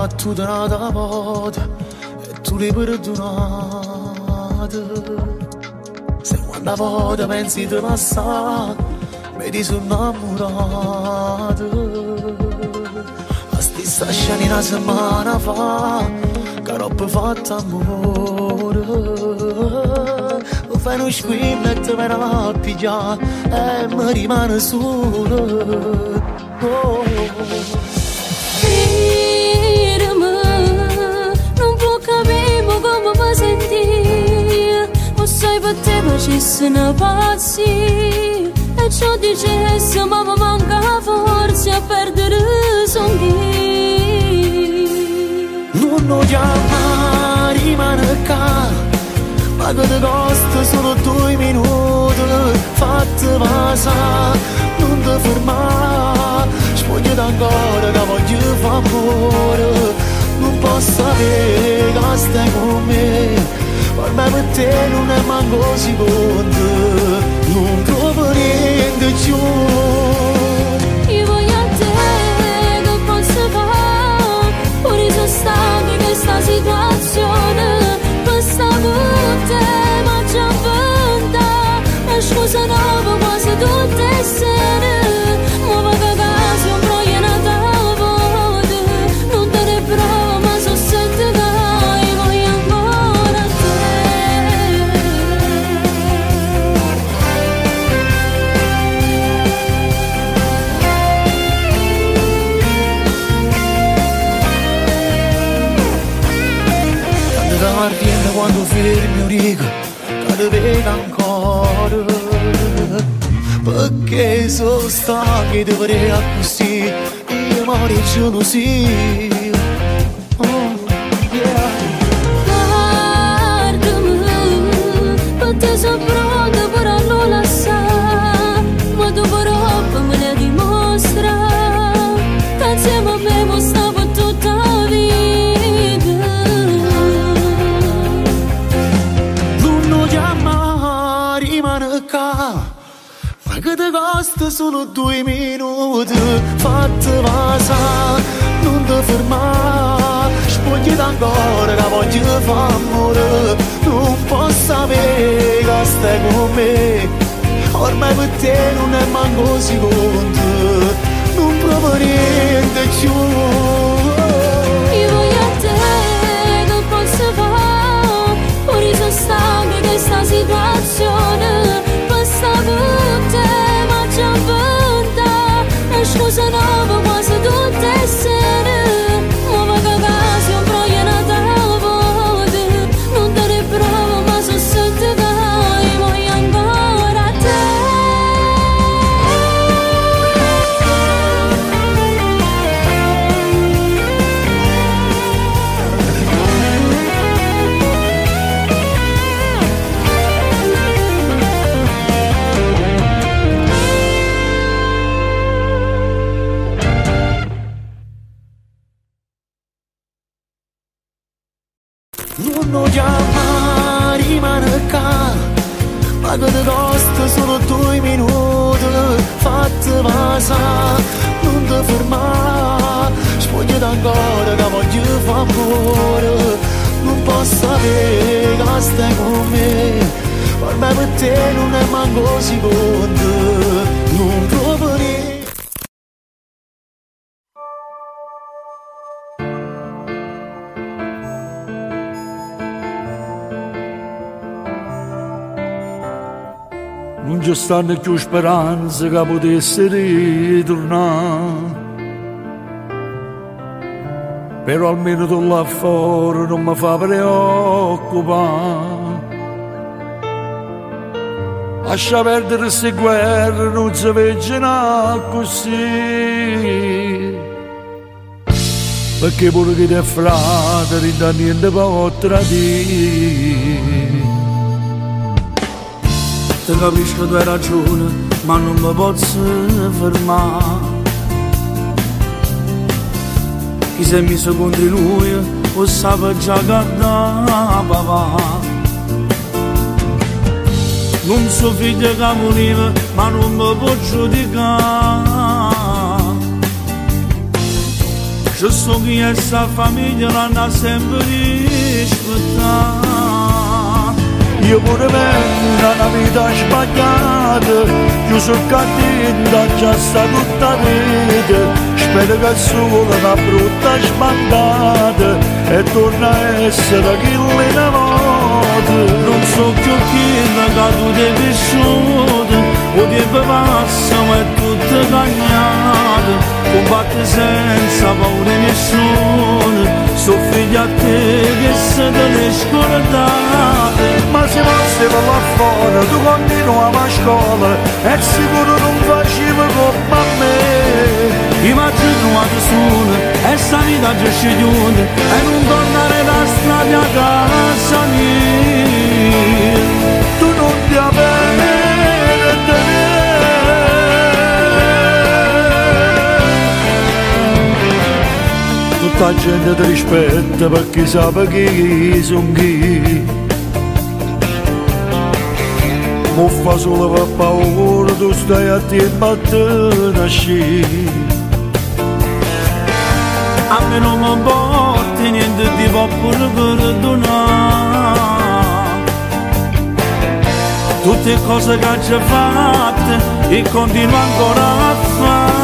battuta volta e tu li perdonate. Se quando a volta pensi di passare, mi ti sono innamorata. La stessa scena una settimana fa, che roba fatta amore. Mi fai uno squillo e ti viene a pigliare, e mi rimane solo. Se ne passi e ciò dicesse, ma mi manca forse a perdere sogni. Non lo chiama, rimane qua, ma che ti costa solo 2 minuti. Fatti passare, non ti fermare, spogliati ancora che voglio far amore. Non posso sapere che stai con me, ormai per te non è manco secondo, non trovo niente più. Io voglio a te che posso fare, pure sono stata in questa situazione, questa notte ma già vanta, e scusa nuova quasi tutte le sere. Quando fermi un rigo, cade bene ancora, perché sono stanchi di fare così, io muoio gelosia. Guardami, perché sono pronta per annullare, ma tu per roba me la dimostra, che insieme a me mostrava. Ma che ti costa solo 2 minuti, fatti passare, non ti fermare, spogliati ancora che voglio far amore. Non posso sapere che stai con me, ormai per te non è manco secondo, non provo niente più. Io voglio a te che posso fare, pure sono stanca di questa situazione. Notte ma già vanta, e scusa nuova quasi tutte le sere, ma va che quasi un proiena dalla volta, non te ne provo ma so sente che voglio ancora te. Non chiama, rimane qua, ma che ti costa solo 2 minuti, fatti passare, non ti fermare, spogliati ancora che voglio far amore. Non posso sapere che stai con me, ormai per te non è manco secondo, non trovo niente. Non ci stanno più speranze che potesse ritornare, però almeno tu là fuori non mi fa preoccupare. Lascia perdere queste guerre, non si veggenà così, perché pure chi ti è fratello non dà niente può tradire. Ti capisco tu hai ragione, ma non mi posso fermare. Chi si è messo contro lui lo sapeva già che andava. Non so figlio che moriva, ma non mi può giudicare. Sughi sa famiglia l'hanno sempre rispettata. Io pure vengo una vita sbagliata, chiuso il cattivo già sta tutta vita. Spero che solo una brutta sbandata e torna a essere chi una volta. Non so più chi da caduto e vissuto, o di passano è tutto cagnato. Combatte senza paura nessuno, soffrigli a te che se te ne scordate. Ma se passava là fuori, tu continuava a scuola, e sicuro non faceva come a me. Immagino a nessuno, e sta vita già scegliuta, e non tornare da strada a casa mia. Tu non ti avventi. Tutta gente ti rispetta perché sa chi son chi. Muffa solo per paura, tu stai a te e mattina sci. A me non mi importa niente di popolo perdonare. Tutte cose che hai già fatte e continuo ancora a fare.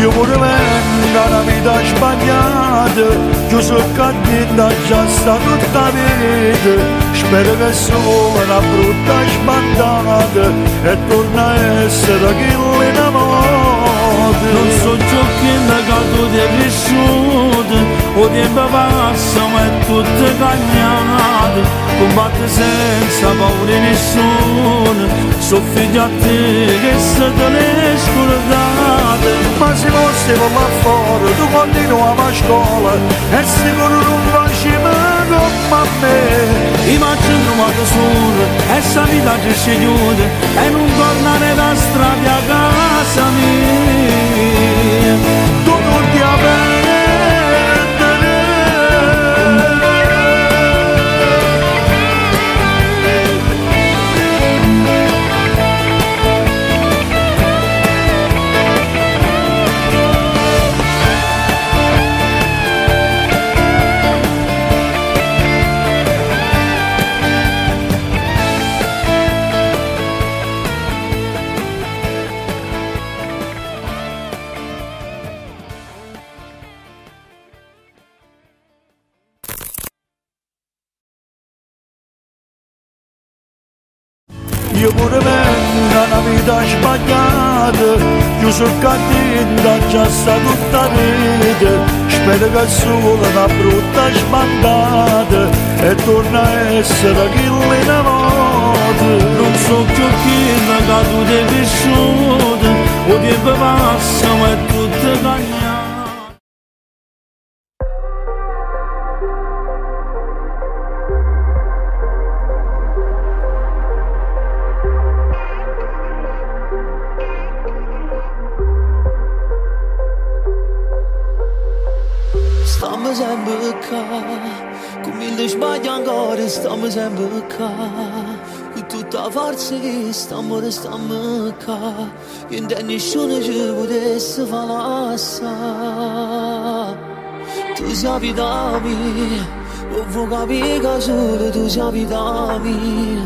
Io pure vengo una vita sbagliata, chiuso il cattivo già sta tutta vita. Spero che solo una brutta sbandata e torna a essere chi una volta. Non so ciò che da caldo ti è cresciuto, o tempo passa ma è tutto cagnato. Combatte senza paura nessuno, soffrigli a te che se te ne scordate. Ma se fosse con là fuori, tu continuava a scuola, e sicuro non faceva come a me. Immagino vado solo, e sta vita già scegliuta, e non tornare da strada a casa mia. Tu non ti sul cattivo già sta tutta vita. Spero che solo una brutta sbandata e torna a essere chi una volta. Non so più chi da caduto e vissuto, o tempo passa ma è tutto cagnato. Stammi sempre qua, con tutta la forza che stammi restando qua, e in te nessuno ci potesse far lasciare. Tu sei vita mia, voglio capire che solo tu sei vita mia.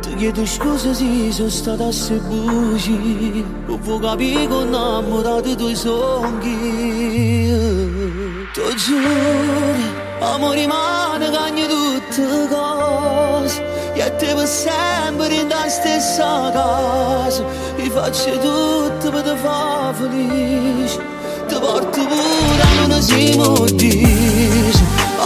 Ti chiedo scusa se sono stata a se buci, voglio capire che ho innamorato i tuoi sogni. Ti giuro, amore mio, cambia tutte cose, e te per sempre in la stessa casa. E faccio tutto per te far felice, ti porto pure a non si modisce.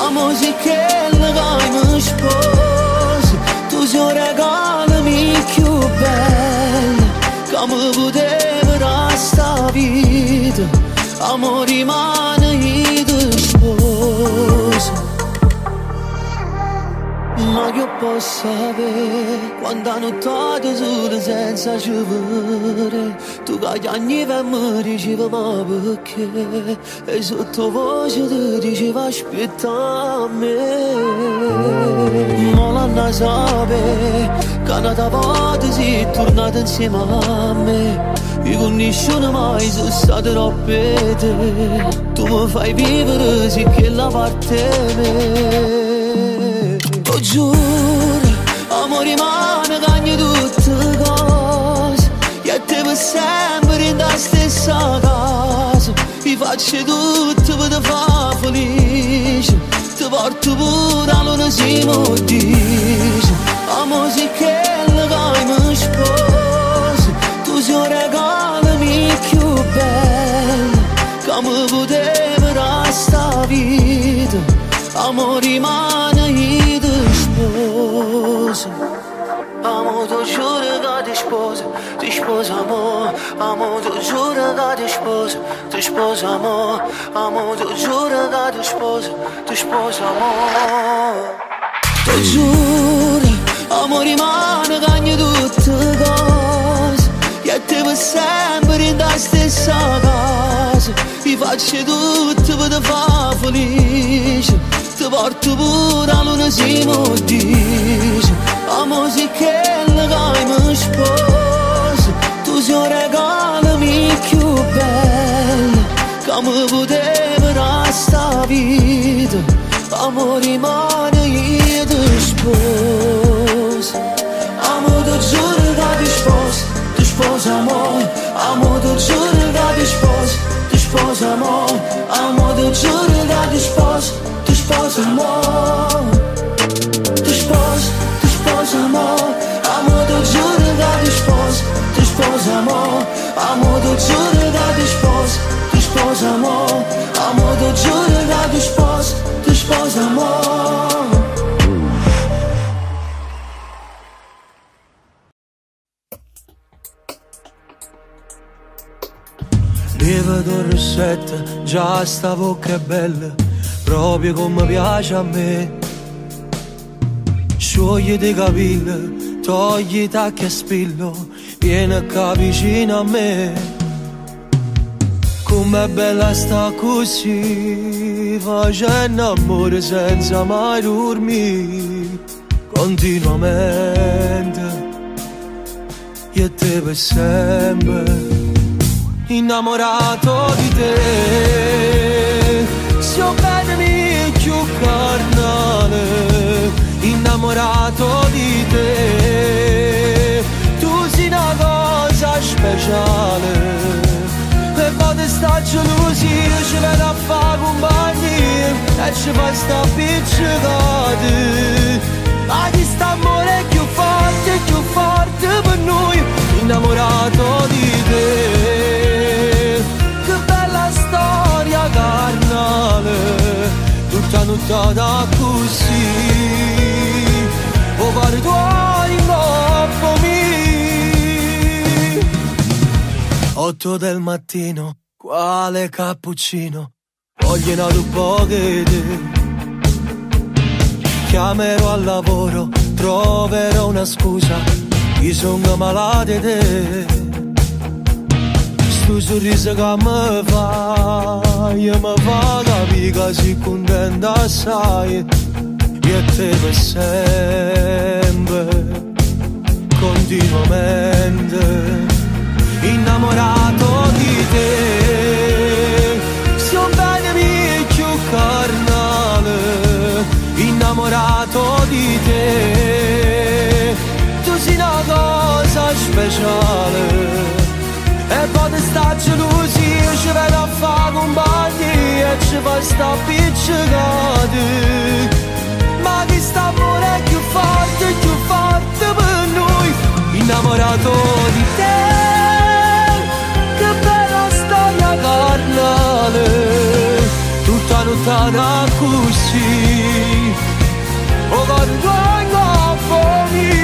Amore, se che la dai mi sposa, tu sei un regalo mio più bello, come poteva da sta vita. Amore mio, ma io posso sapere quando hanno tolto solo senza giovere. Tu cagli e mi dicevi ma perché, e sottovoce ti dicevi aspettami. Ma l'hanno sapere che una volta sei tornata insieme a me, e con nessuno mai sono stato troppo te. tu fai vivere sì che la parte me. Oh giuro, amore mio, cagno tutte cose, io te per sempre in la stessa casa, ti faccio tutto per te far felice, ti porto pure allora si mo dice, amore sì che la vai mi sposi, tu sei un regalo mio più bello, come potevo resta vita, amore rimane io ti sposo, amore ti giuro che ti sposo amore, amore ti giuro che ti sposo amore, amore ti giuro che ti sposo amore, ti giuro, amore rimane cagno tutte cose, io te per sempre in la stessa casa. Ti faccio tutto per te far felice, ti porto pure a luna si mo dice, amore sì che la vai mi sposi, tu sei un regalo mio più bello, come potevo resta vita, amore rimane io ti sposo, amore ti giuro che ti sposo amore, amore ti giuro che ti sposo, sposa amore, amore ti giuro che ti sposo amore, ti sposo amore, amore ti giuro che ti sposo amore, amore ti giuro che ti sposo amore, amore ti giuro che ti sposo amore. Vedo il rossetto, già sta bocca è bella, proprio come piace a me. Sciogliti i capelli, togli i tacchi e spillo, vieni qua vicino a me. Com'è bella sta così, facendo amore senza mai dormire, continuamente, io te per sempre. Innamorato di te, so bene mi più carnale, innamorato di te, tu sei una cosa speciale, e poi sta gelosia, ci vado a fare compagnia, e ci fai sta appiccicati, ma di st'amore più forte per noi, innamorato di te. Tutta nuttata così, o pare tua rinnovo mi. 8 del mattino, quale cappuccino, voglio una lupo che te. Chiamerò al lavoro, troverò una scusa, io sono malato di te. Tu sorriso che mi fai, io mi fa capire che sei contenta assai, io te per sempre, continuamente, innamorato di te, sei un bene mio più carnale, innamorato di te, tu sei una cosa speciale. E poi sta gelosia, ci vado a fare compagnia, e ci fai sta appiccicati, ma che st'amore è più forte per noi, innamorato di te, che bella storia carnale, tutta lontana così, o con tuoi confini.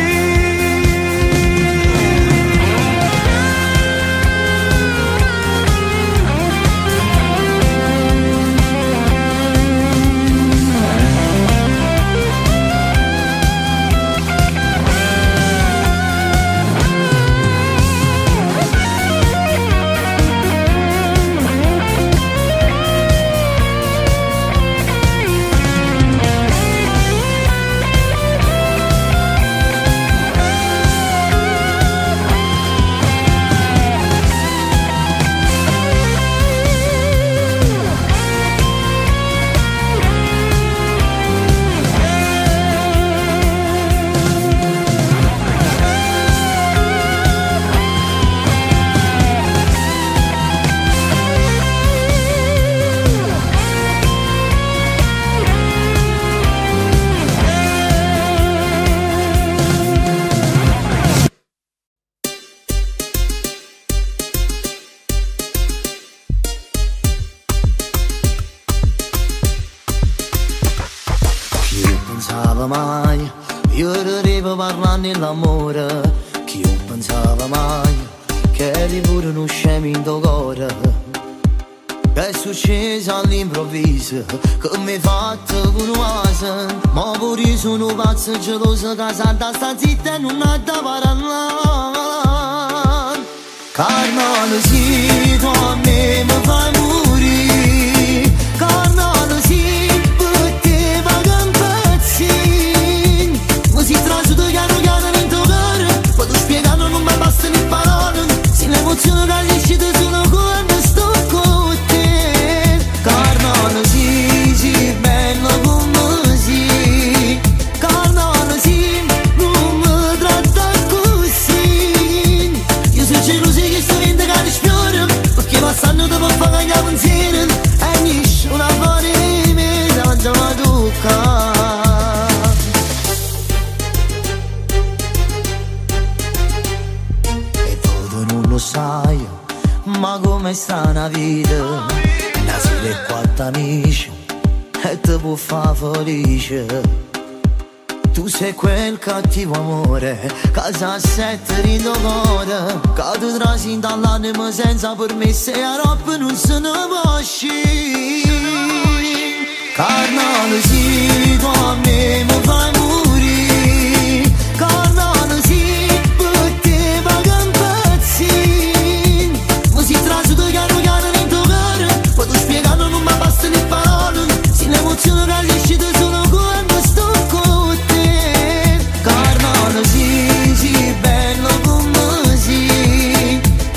pensava mai, io arrivo parlando dell'amore, che io pensava mai, che eri pure uno scemo in tuo cuore. È successo all'improvviso, che mi hai fatto con un'oasa, ma pure sono pazzo geloso, che Santa sta zitta e non ha da parlare. Carnale sì, tu a me mi fai morire, carnale sì, per te vado in pezzi. Mi si trasuda chiaro chiaro nel tuo cuore, ma tu spiegando non mi bastano le parole, se l'emozione che gli esce da solo cuore. Ma come sta una vita? Una sera e quattro amici e ti può far felice. Tu sei quel cattivo amore che sa sette di tuo cuore, che ti trasi dall'anima senza permesso e a roba non se ne può uscire. Carnale sì, tu a me mi fai morire, carnale sì, per te vado in pezzi. Sono riuscito solo quando sto con te. Carnale sì, sì, bello come sì,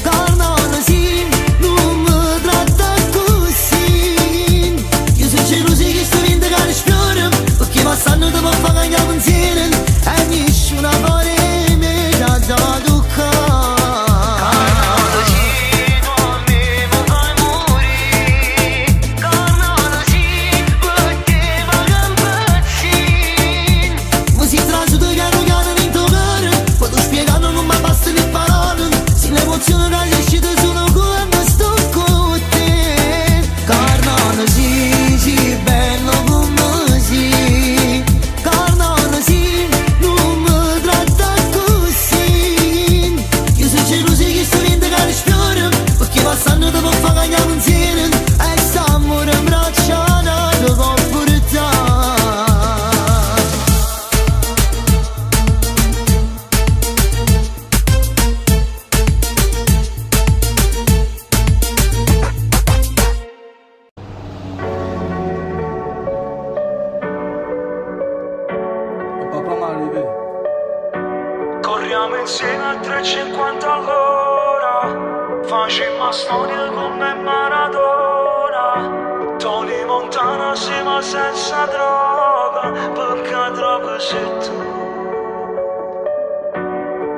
carnale sì, non mi tratta così. Io sono geloso che sto vendicando l'esploro, perché passando dopo fa cagare pensieri e nessuna paura mi dà da toccare.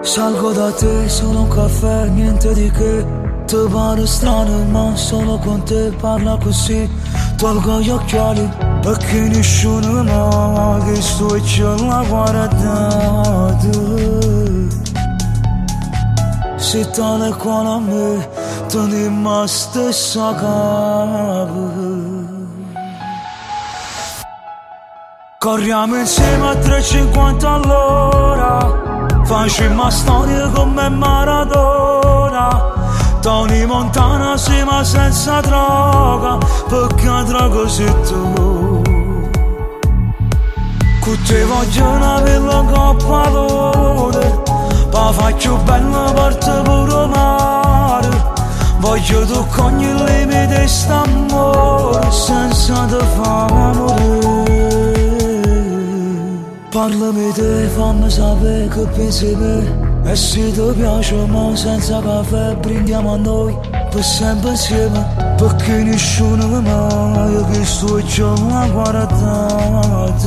Salgo da te, solo un caffè, niente di che. Ti pare strano ma solo con te parla così. Tolgo gli occhiali perché nessuno ma che sto e ce l'ha guardato. Se tale quale a me, tu dimmi la stessa capo. Corriamo insieme a 3,50 all'ora, facciamo storia come Maradona. Tony Montana siamo senza droga, perché droga sei tu. Con te voglio una bella coppa d'ore, ma faccio bella parte pure mare. Voglio toccare il limite st'amore, senza te far morire. Parlami te, fammi sapere che pensi me. E se ti piace ma senza caffè prendiamo a noi per sempre insieme, perché nessuno mai che sto e c'ho una guardata.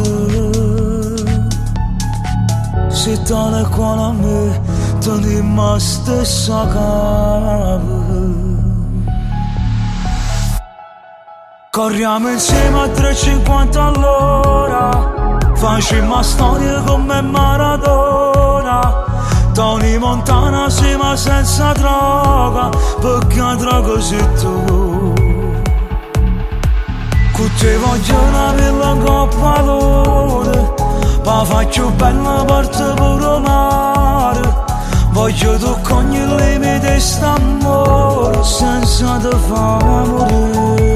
Se tale quale a me, tu dimmi la stessa capo. Corriamo insieme a 3,50 all'ora, facciamo storia come Maradona. Tony Montana siamo senza droga, perché droga sei tu. Con te voglio una bella coppa d'ore, va più bella porta puro mare. Voglio toccare il limite d'amore senza te farmi morire.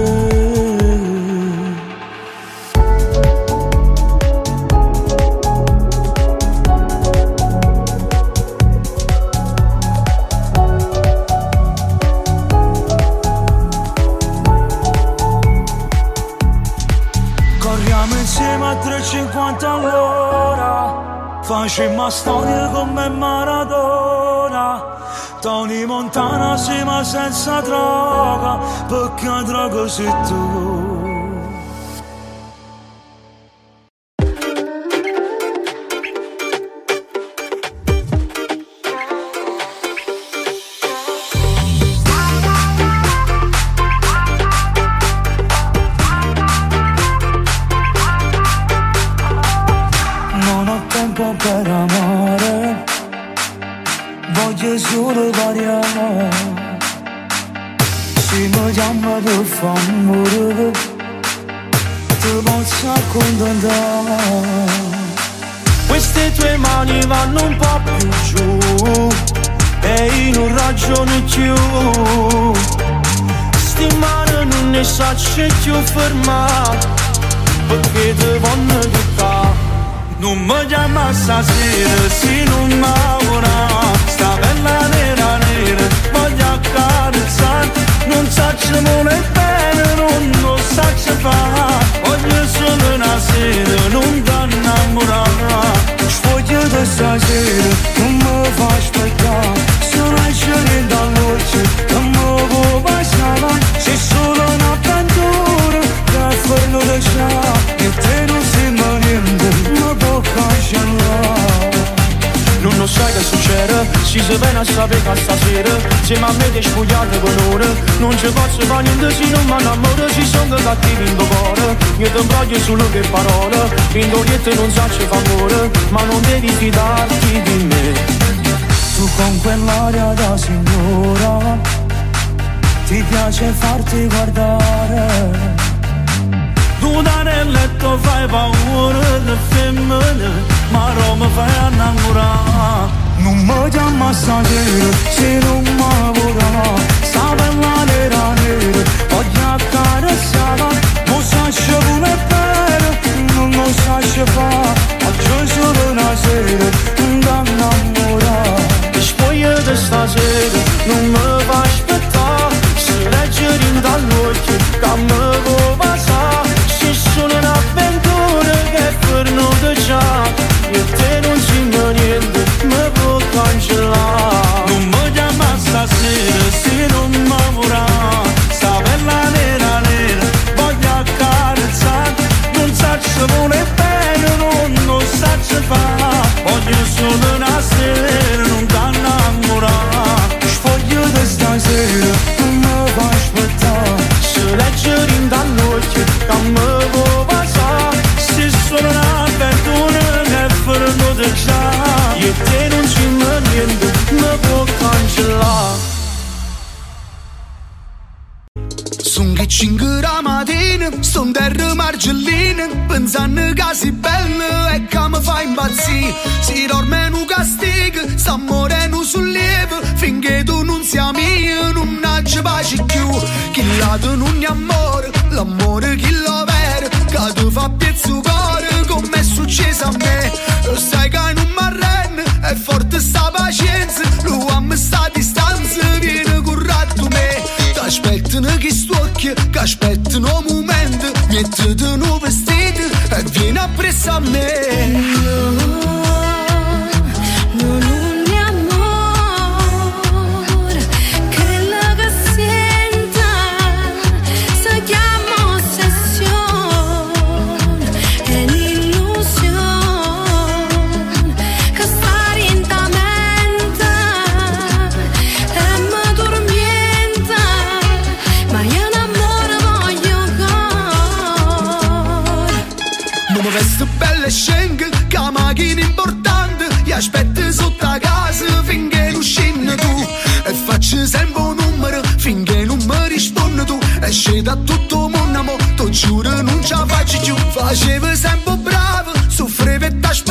Insieme a 350 all'ora, facciamo storia come Maradona. Tony Montana siamo senza droga, perché droga sei tu. Per amore voglio solo variare. Se mi chiama per favore ti posso accontentare. Queste tue mani vanno un po' più giù e io non ragiono più. Sti mani non ne sacce più fermare, perché ti vanno di qua. Non mi chiama stasera, si non m'aura. Sta bella nera nera, voglio accarezzarti. Non saccio male bene, non lo saccio fare. Voglio solo una sera, non ti innamorare. Sfogliate stasera, non mi fa aspettare. Se non hai scelto la luce, non mi può passare. C'è solo un'avventura, che farlo lasciare. E te non sembra niente. Non lo sai che succede, si se viene a sapere che stasera insieme a me ti spugliate con l'ora. Non ci posso fare niente se non mi innamoro, ci sono cattivi in tuo cuore. Io ti imbroglio solo che parole, in d'oriette non sacci favore, ma non devi fidarti di me. Tu con quell'aria da signora, ti piace farti guardare. Tu dal letto fai paura alle femmine, ma Roma fai innamorare. Non mi chiama stasera, se non mi vorrà. Sta bella nera nera, voglio accarezzarla. Non sacci come bene, non lo sacci fare. Oggi solo una sera, non ti innamorare. E spogliate stasera, non mi fa aspettare. Se leggeri in dall'occhio, che mi può passare. Sono un'avventura che per noi già, io te non c'entra niente, mi può cancellare. Non mi chiama stasera se non mi vorrà. Sta bella nera nera, voglio accarezzare. Non saccio vuole bene, non lo saccio fare. Voglio solo una sera, non ti innamorare. Sfogliate stasera, non mi fa aspettare. Se leggeri in dall'occhio, non mi Cingura mattina, son terra margellina, pensando che si bella e che mi fa impazzire. Si dorme in un castigo, sta morendo sul lievo, finché tu non sia mia, non c'è pace più. Chi la tu non è amore, l'amore chi lo vede, che tu fa piezzo cuore, come è successo a me. Lo sai che non mi arrende, è forte sta pazienza, lo amo sta distanza, viene currato me. T'aspettano chi stuocchia, che aspettano un momento, niente di nuovo vestito e vieni appresso a me. No, no, non è amore, quello che sento si chiama ossessione, è l'illusione che sta orientamento e mi tormenta. Come veste belle scenghe, che macchina importante, ti aspetto sotto a casa finché non scendi tu. E faccio sempre un numero finché non mi rispondi tu. Esce da tutto mondo, mo, ti giuro non ce la faccio più. Facevo sempre bravo, soffrivo e t'aspettavo.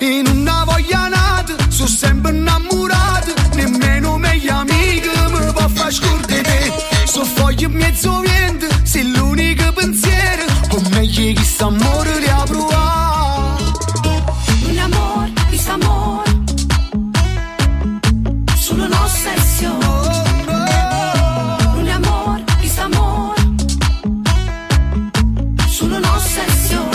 in una voglia nata, sono sempre innamorata, nemmeno me gli amiche mi può far scordare te. Sono foglie e mezzo vento, sei l'unico pensiero, o meglio chi sta amore li ha provato. Un amore, questo amore, solo un'ossessione. Un amore, questo amore, solo un'ossessione.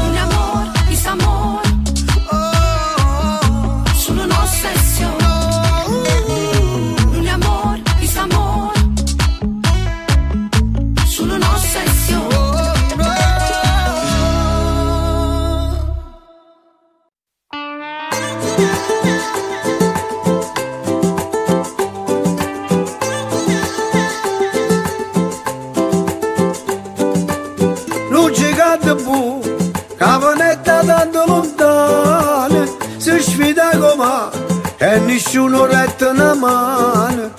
Un amore, questo amore, solo un'ossessione. Un amore, questo amore, solo un'ossessione. E nessuno retta una mano,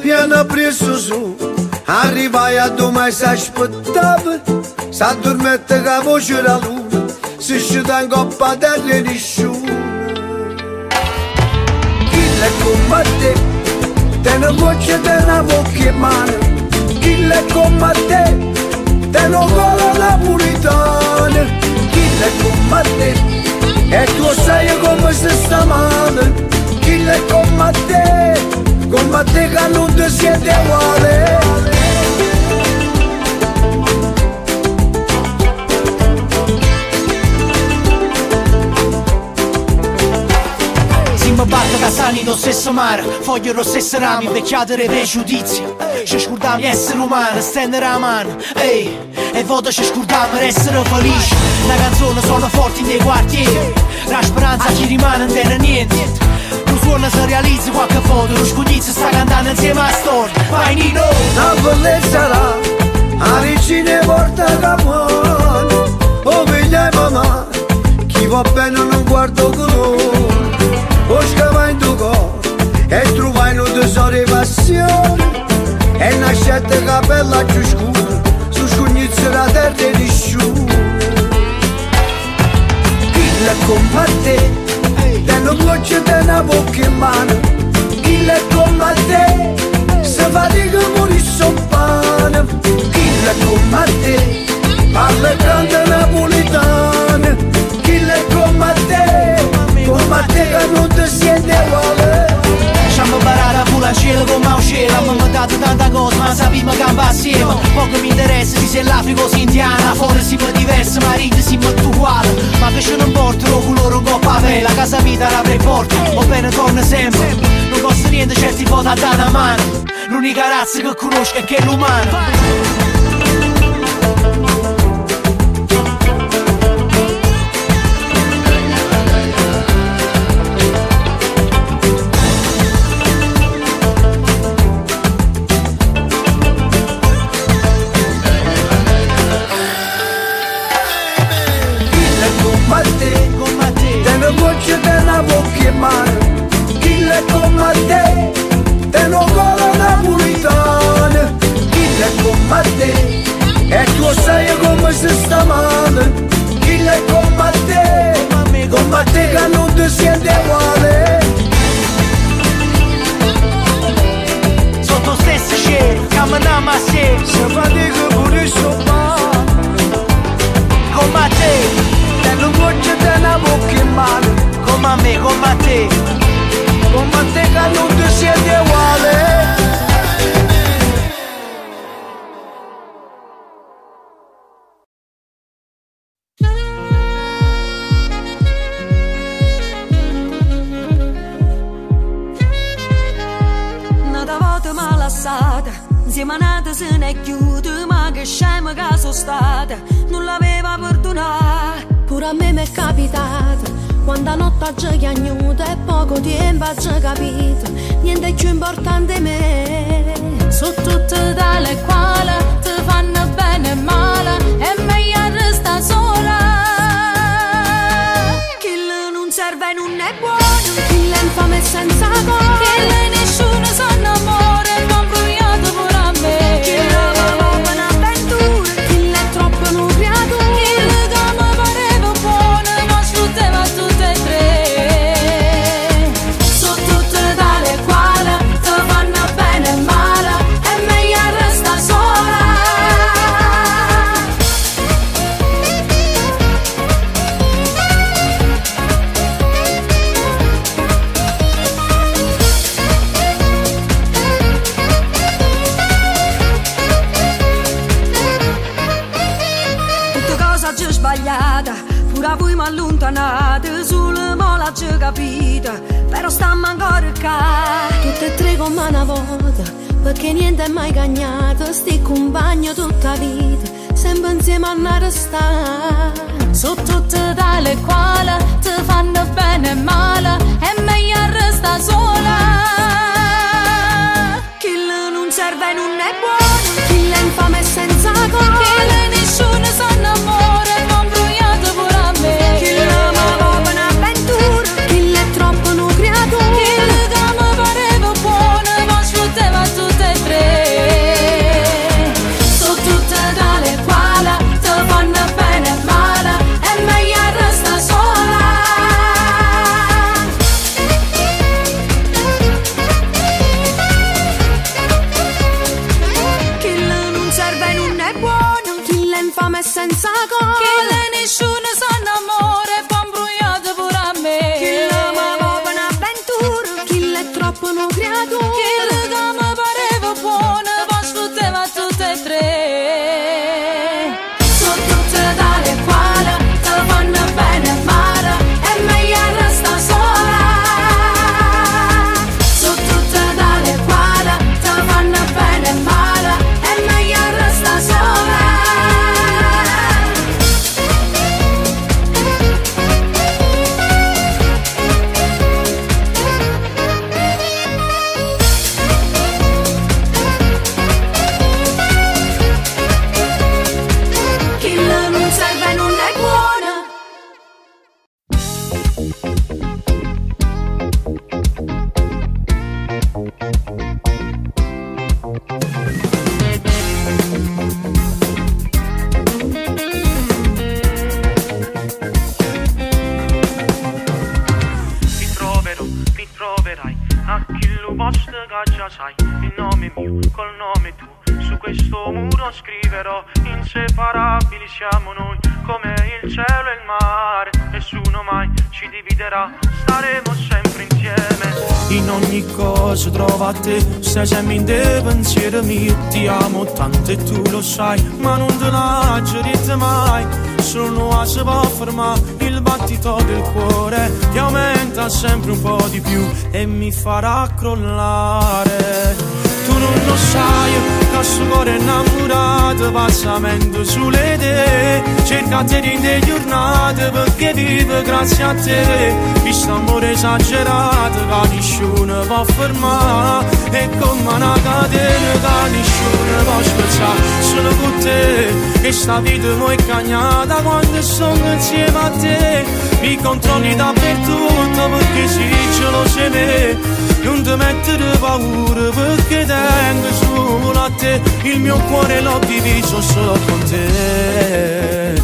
viene preso su, arrivai a domani si aspettava, si addormette che voce la luna, si scita in coppa terra e nessuno. Chi le combatte, te ne voce te ne bocca mano, chi le combatte, te ne vola la puritana, chi le combatte, e tu sai come si sta male. Chi le combatte, combatte che non ti siete uguale. Si mi batte che sani lo stesso mare, foglio lo stesso ramo, invecchiate le pregiudizie. Ci scordiamo essere umani, stendere la mano, ehi, e voto ci scordiamo per essere felici. La canzone suona forte nei quartieri, la speranza ci rimane non era niente. Non si realizza qualche foto, lo scugnizio sta cantando insieme a storta. Vai Nino! La bellezza là, a vicina porta capo, o figlia e mamma, chi va bene non guardo colore. O scava in tuo cuore, e trovai un tesoro di passione, e nascette che bella più scura, su scugnizio la terra e risciura. Chi la combatte? Te non gocce te ne bocca in mano, chi le combatte, se fatica morisse un pane, chi le combatte, parla grande napolitana, chi le combatte, combatte che non ti siete uguale. C'hanno imparato a volare cielo come a cielo, abbiamo dato tanta cosa ma sappiamo che andava assieme. Poco mi interessa se sei l'Africa o se indiana, fuori si fa diverso ma ride si fa tutto uguale. Ma che ce ne importa lo colore un coppa a vela, casa vita l'avrei porta, o bene torna sempre. Non costa niente certi voti a dare una mano, l'unica razza che conosco è che è l'umano. E tu sai come si sta male, chi le combatte, combatte che non ti siete uguale. Sotto stesse cielo, camminiamo assieme, se fatica pure sopra, combatte, te non voce te ne bocca in mano, come a me, combatte, combatte che non ti siete uguale. Siamo nati se ne chiude, ma che scema che sono stata, non l'aveva fortunata. Pure a me mi è capitato, quando notte già chiagnuta e poco tempo già capito, niente è più importante me. Sono tutte dalle quali ti fanno bene e male, è meglio restare sola. Chi le non serve non è buono, chi le infame è senza cuore, chi le nessuno sanno amore, non bruciato pure a me. Chi la va un'avventura, chi le è troppo un ubriaco, chi le che mi pareva buono, ma strada, pure a voi mi allontanate, solo mo l'ha già capita, però stiamo ancora qua. Tutte e tre come una volta, perché niente è mai cagnato, sti compagno tutta vita, sempre insieme a andare a sta. Sono tutte tale quale, ti fanno bene e male, è meglio resta sola. Chi non serve non è buono, chi è infame è senza colpa, chi nessuno sa amore, non bruciate pure a me. Chi l'ama va per un'avventura, chi è troppo non creatura, chi le dama pareva buona, ma sfruttava tutte e tre. Sono tutte tale quale, ti fanno bene e male, è meglio resta sola. Chi non serve non è buono, infame e senza colpa, che nessuno sa amore, fa imbrugliato pure a me. Chi l'ama va per un'avventura, chi è troppo non creatura, chi le dama pareva buona, ma sfruttava tutte e tre. Sono tutte tale quale, ti fanno bene e male, è meglio resta sola. Sono tutte tale quale, ti fanno bene e male, è meglio resta sola. Inseparabili siamo noi, come il cielo e il mare, nessuno mai ci dividerà, staremo sempre insieme. In ogni cosa trovo a te, stai sempre in te, pensiero mio. Ti amo tanto e tu lo sai, ma non te l'aggiorite mai. Solo a se può fermare il battito del cuore, che aumenta sempre un po' di più e mi farà crollare. Tu non lo sai, che il suo cuore è innamorato, passamento sulle te, cercate di indignate, perché vive grazie a te. Questo amore esagerato, che nessuno può fermare, e come una catena che nessuno può spezzare. Solo con te, che sta vita mo' è cagnata, quando sono insieme a te. Mi controlli dappertutto, perché sì, ce lo sei me. Non ti mettere paura, perché tengo solo a te, il mio cuore l'ho diviso solo con te.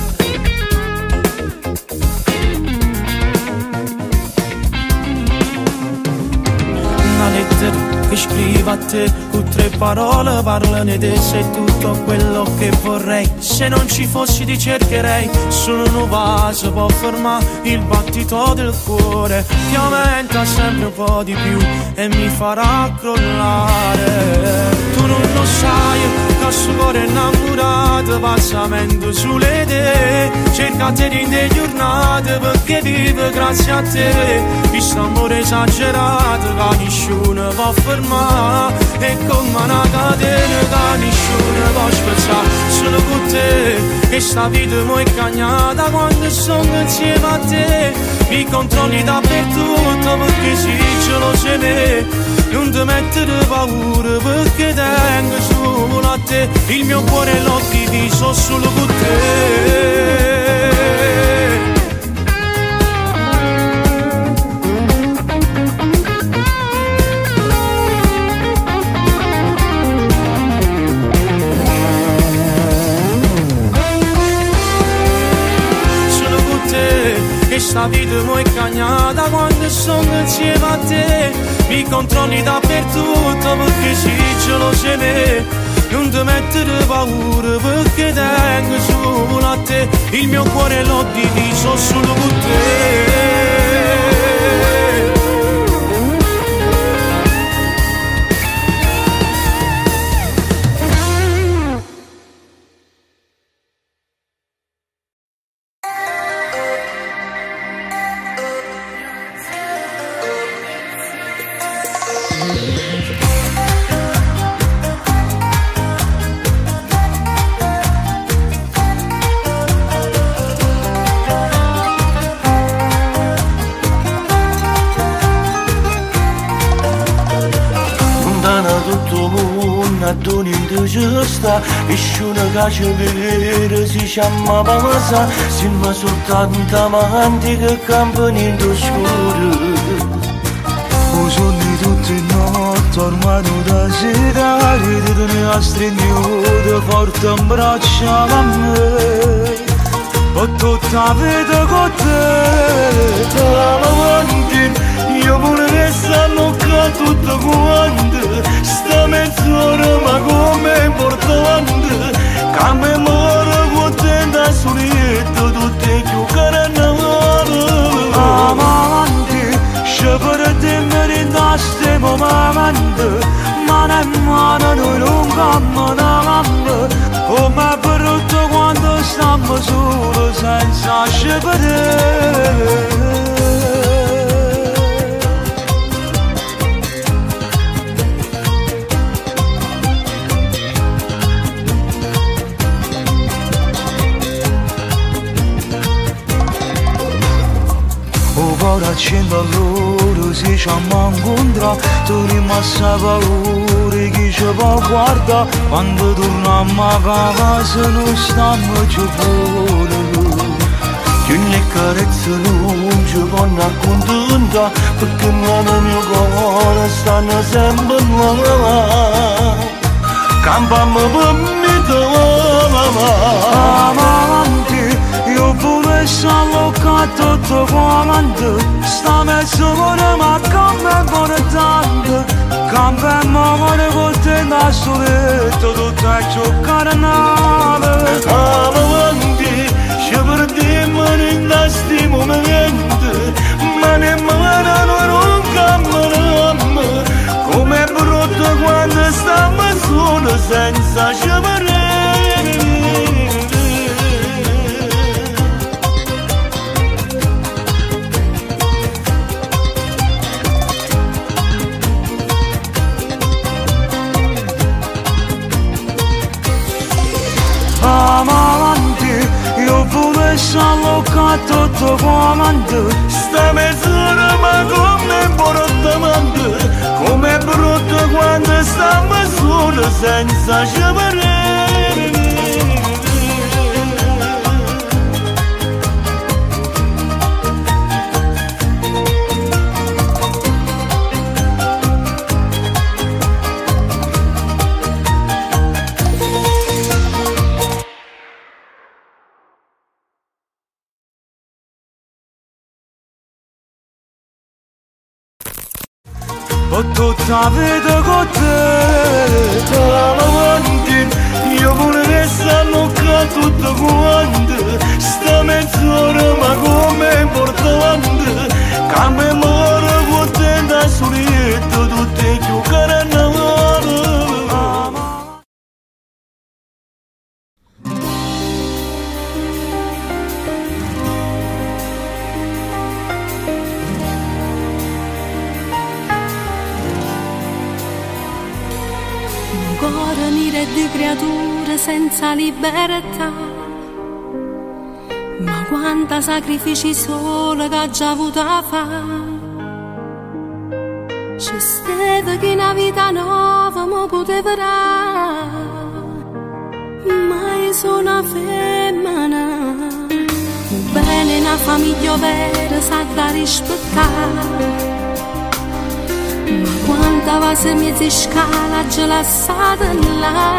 Una lettera che scrivo a te, con 3 parole parlano di te, sei tutto quello che vorrei. Se non ci fossi ti cercherei, solo un vaso può fermare il battito del cuore, che aumenta sempre un po' di più e mi farà crollare. Tu non lo sai, che il suo cuore è innamorato, passamento sulle te, cercate di indignate, perché vive grazie a te. Questo amore esagerato, che nessuno può fermare, e come una catena che nessuno può spezzare. Solo con te, che sta vita mo' è cagnata, quando sono insieme a te. Mi controlli dappertutto, perché sì, ce lo sei me. Non ti mettere paura, perché tengo solo a te, il mio cuore l'ho diviso solo con te. Questa vita mo' è cagnata, quando sono insieme a te. Mi controlli dappertutto, perché sì, ce lo sei me. Non ti mettere paura, perché tengo solo a te, il mio cuore l'ho diviso solo con te. giusta nessuno cace vedere si chiama Pamasa si ma soltanto amanti che campano in due scuro un giorno tutti notte ormai da girare di dunia stringiuta forte abbraccia a me ho tutta vita con te avanti io vorrei sanno che tutto quanto sta mezz'ora ma come importante che mi muore contenta solito tutte più caranavare avanti sciopere di merita stiamo mamando ma nemmeno noi non camminavamo come è brutto quando stiamo solo senza sciopere Accendo all'ora si ci ammancontra tu rimasta paura chi ci può guarda quando torniamo a casa non stiamo più fuori chi ne carezza non ci può accontenta perché il mio cuore stanno sempre nuova campamo per me mamma avanti io pure sono tutto quanto sta mezz'ora ma come vuole tanto come muore con te da soletto tutta giocare nave avanti ci perdiamo in questi momenti ma nemmeno non camminiamo come è brutto quando stiamo solo senza scegliere Sallo cato to comando sta mezz'ora ma come brutto mando come brutto quando sta mezz'ora senza scegliere ho tutta vita con te avanti io vorrei sanno che tutto quanto sta mezz'ora ma come è importante che mi muore con te da solito tutte più caranavare di creature senza libertà ma quanta sacrifici solo che ha già avuto a fare c'è stata che una vita nuova mo poteva ma io sono femmina un bene una famiglia vera sa da rispettare ma quanta vase mezzi scala gelassata là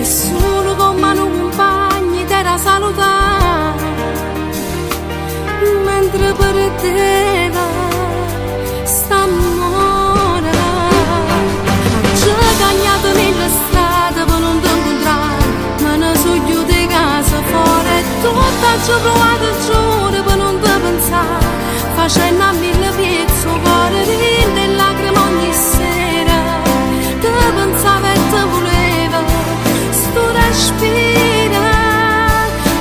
e solo con mano compagni te la salutare mentre per te stammora c'è cagnato nella strada per non ti incontrare ma non so più di casa fuori tutta ci ho provato giù per non ti pensare facendo a mille pezzo cuore rinde lacrime ogni sera te pensava e te voleva sto respira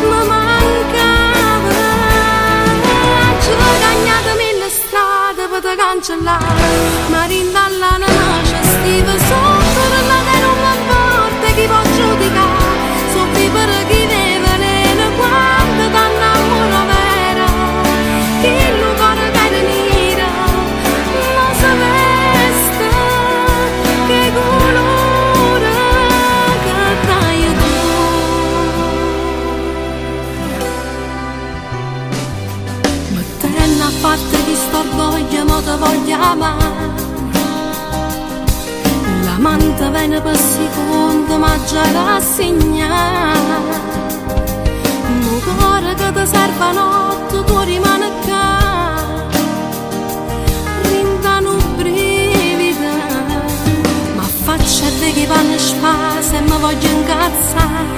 ma mancava ci ho cagnato mille strade per te cancellare ma rindallano nasce stiva sotto per la terra una porta chi può giudicare soffri per chi deve venire quando danno una vera chi lo non sapeste che culo parte di storgoglio, ma te voglio amare. L'amante viene per secondo, ma già rassegnare. Un cuore che ti serve a notte, tu rimane qua. Rindano brivida, ma faccia di chi va in spasa e mi voglio incazzare.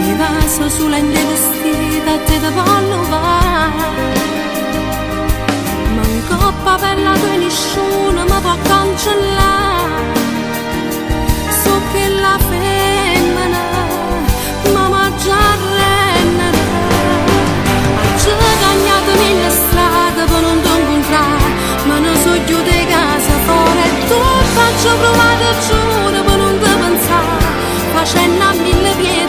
Mi vaso sulla mia vestita e te voglio fare. Ma in coppa per la tua nessuno mi può cancellare. So che la femmina mi mangia rendere. Oggi cagnatemi in strada per non ti incontrare. Ma non so più di casa fuori e tu faccio provare giuro per non ti pensare. Facendo a mille piedi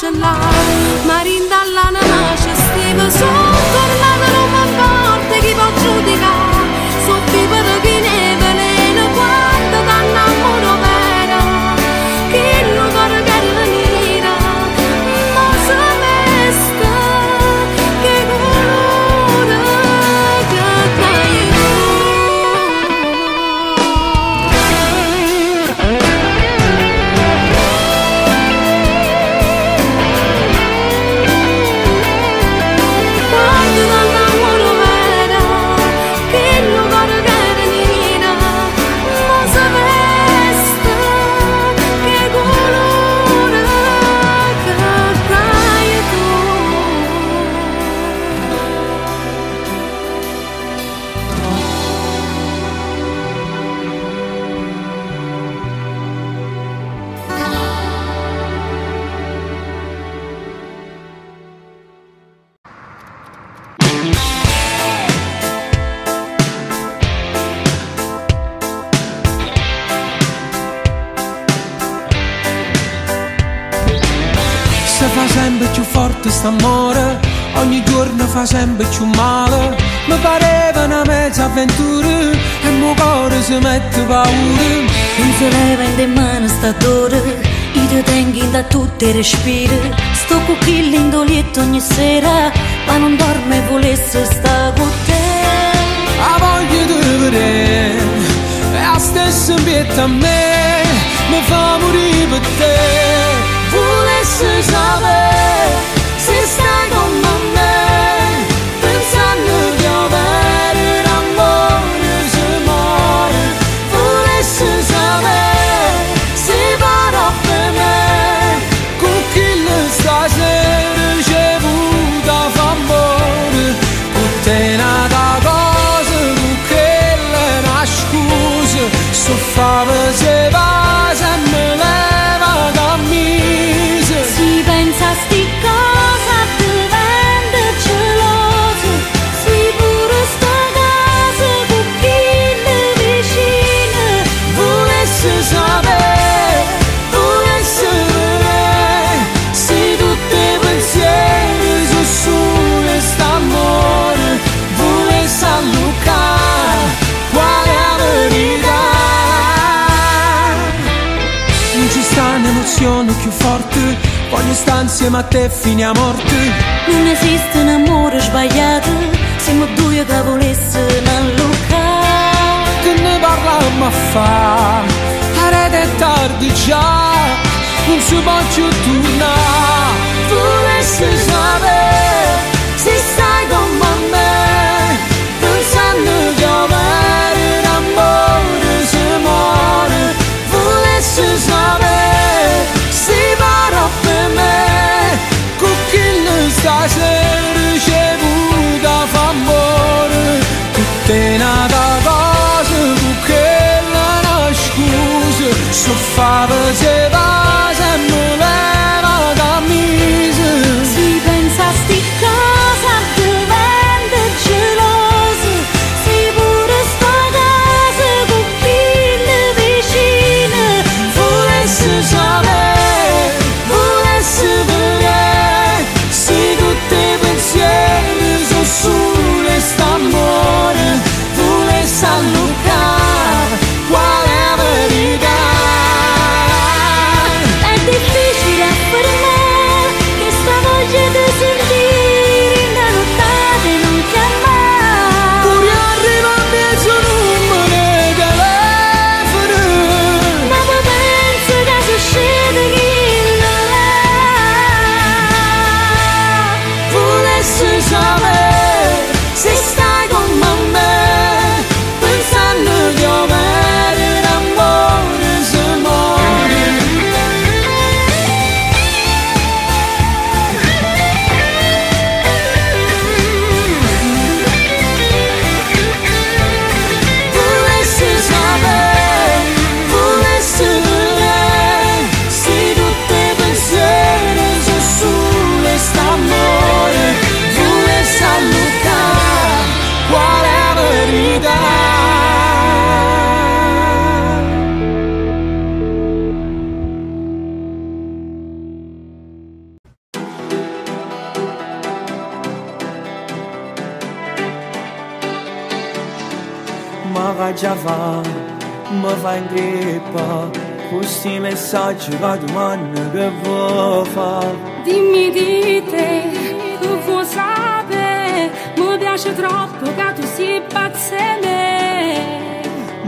ma rindall'anima c'è stiva sotto la roba forte chi può giudicare soffiva da chi ne velena quando danno amore vera chi non vuole che venire ma sapeste che cura che caio. St'amore ogni giorno fa sempre più male. Mi pareva una mezza avventura e il mio cuore si mette paura. Non si leva in mano sta dolore, io ti tengo da tutte le respiri. Sto cucchiando lietto ogni sera, ma non dormo e volesse sta con te. A voglio di vedere, e a stessa ambietta a me, mi fa morire per te. Volesse sapere se stai con me, pensando di avere l'amore se muore. Volessi sapere se farò per me, con chi le stasera ricevuta fa amore. Con te nata cosa, con che le nascuse, so fave se va se me leva da mise. Si pensa a sti cose più forte, voglio stare insieme a te fino a morte. Non esiste un amore sbagliato, siamo due che volessero allocare. Che ne parliamo a fare, ora è tardi già, non si può più tornare. Volessi sapere se stai con me, pensando di avere l'amore se muore. Volessi sapere se farò per me, con chi le stasera ricevuta fa amore. Tutte nata cose, con che le nascuse, so fave se va se me leva da mise. عجبم مفنگی با خوشی مساج قد من گفا Dimmi di te vuoi sapere mi piace troppo che tu si pazzene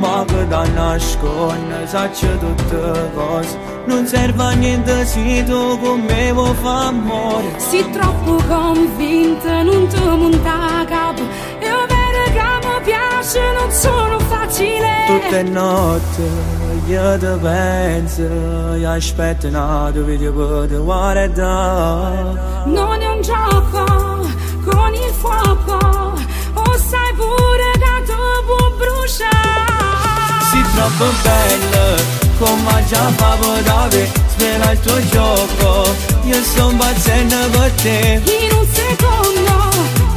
ma che danascon sacce tutte cose non serve a niente se tu con me vuoi fa amore si troppo convinta non ti monta capo è vero che mi piace non sono facile tutte notte io te penso io aspetto una tua video per guardare non è un gioco con il fuoco o sai pure che tu puoi bruciare sei troppo bella come già favo da te spera il tuo gioco io sono pazzendo per te in un secondo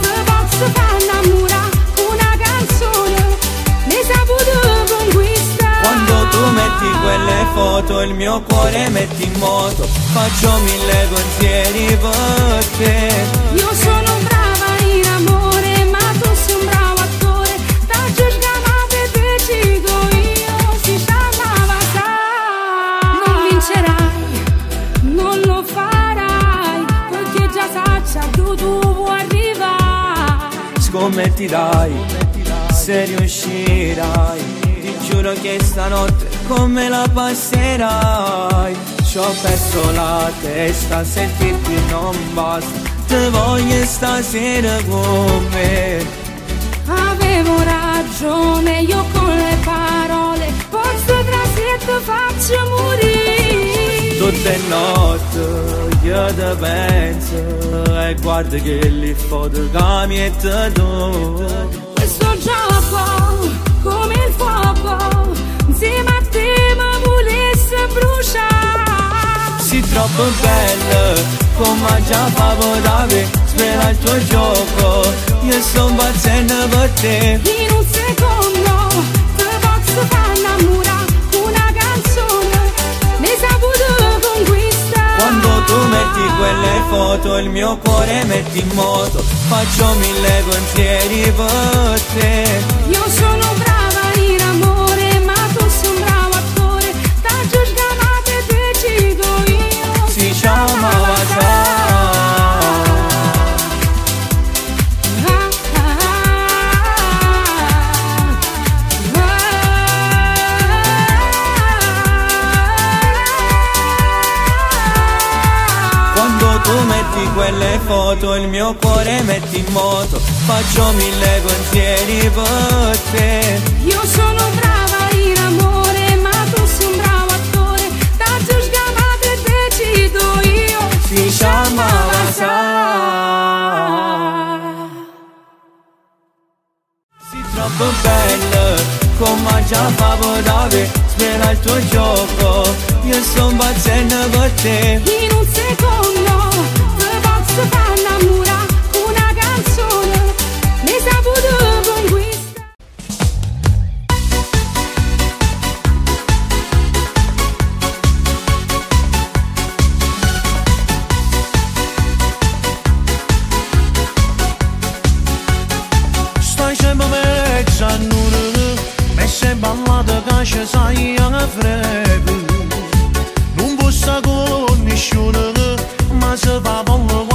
ti posso far innamorare con una canzone ne saputo conquistare quando tu metti quelle foto il mio cuore metti in moto faccio mille pensieri per te io sono brava in amore ma tu sei un bravo attore da giudicare se decido io si stava sa non vincerai non lo farai perché già saccia tu vuoi arrivare scommetti dai se riuscirai giuro che stanotte come la passerai c'ho perso la testa sentirti non basta te voglio stasera con me avevo ragione io con le parole posso tra se ti faccio morire tutte notte io te penso e guardo che le foto cambi e te do questo gioco come il fuoco insieme a te mi volesse bruciare sei troppo bella come già favo da te spera il tuo gioco io sono pazzendo per te in un secondo ti posso far innamorare con una canzone ne saputo conquistare quando tu metti quelle foto il mio cuore metti in moto faccio mille pensieri per te io sono quelle foto il mio cuore metti in moto faccio mille pensieri per te io sono brava in amore ma tu sei un bravo attore tanto sgamate decido io si chiama la sa sei troppo bella come già favo da te spera il tuo gioco io sono pazzendo per te in un secondo posso far innamorare con una canzone ne saputo conquistare stai sempre per giannurare mi sei ballata che ci sai a freddo non posso con nessuno ma se va buono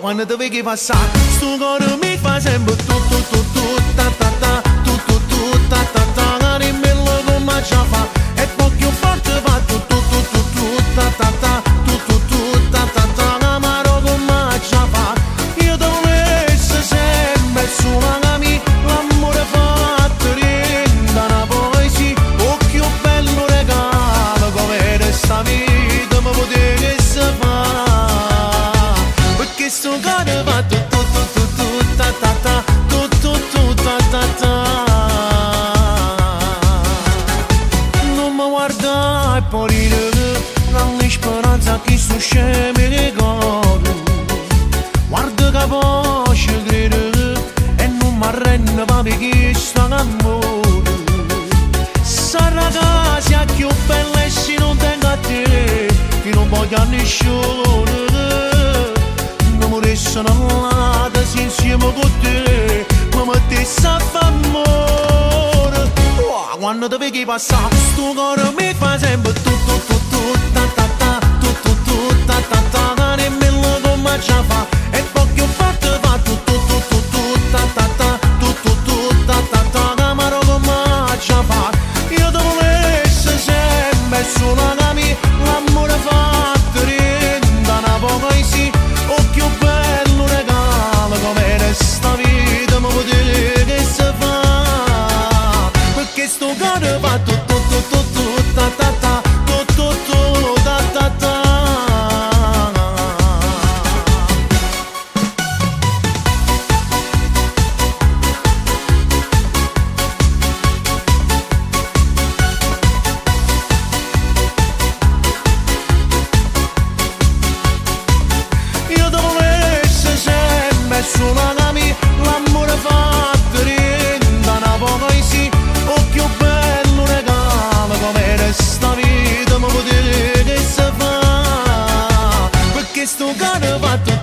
quando ti vedi passare, sto cuore mi fa sempre tu tu tu tu ta ta ta tu tu tu ta ta ta rimello come ci fa e poi più forte va tu tu tu tu tu ta ta ta tu tu tu ta ta ta amaro come ci fa io te volessi sempre sulla mia l'amore fatto rinda una poesia o che un bello regalo come resta vita mi potessi fare questo cuore va tu tu tu tu ta ta ta tu tu tu ta ta ta non mi guardai poi non ho speranza che sto scemi di gol guarda che posso credere e non mi arrendo va non dovevi passare. Sto cuore mi fa sempre tutto, nemmeno come ci fa. E poi che ho fatto va tutto, camaro come ci fa. Io te volessi sempre sulla camì, l'amore fatto rinda una poco easy. O che ho bello regalo come resta vita, ma vuol dire che si fa. Che sto cuore va tutto. Io te volessi sempre sulla camì, l'amore fatto rinda una poco easy. Occhio bello regalo come resta vita, ma vuol dire che si fa. Perché sto cuore va tutto.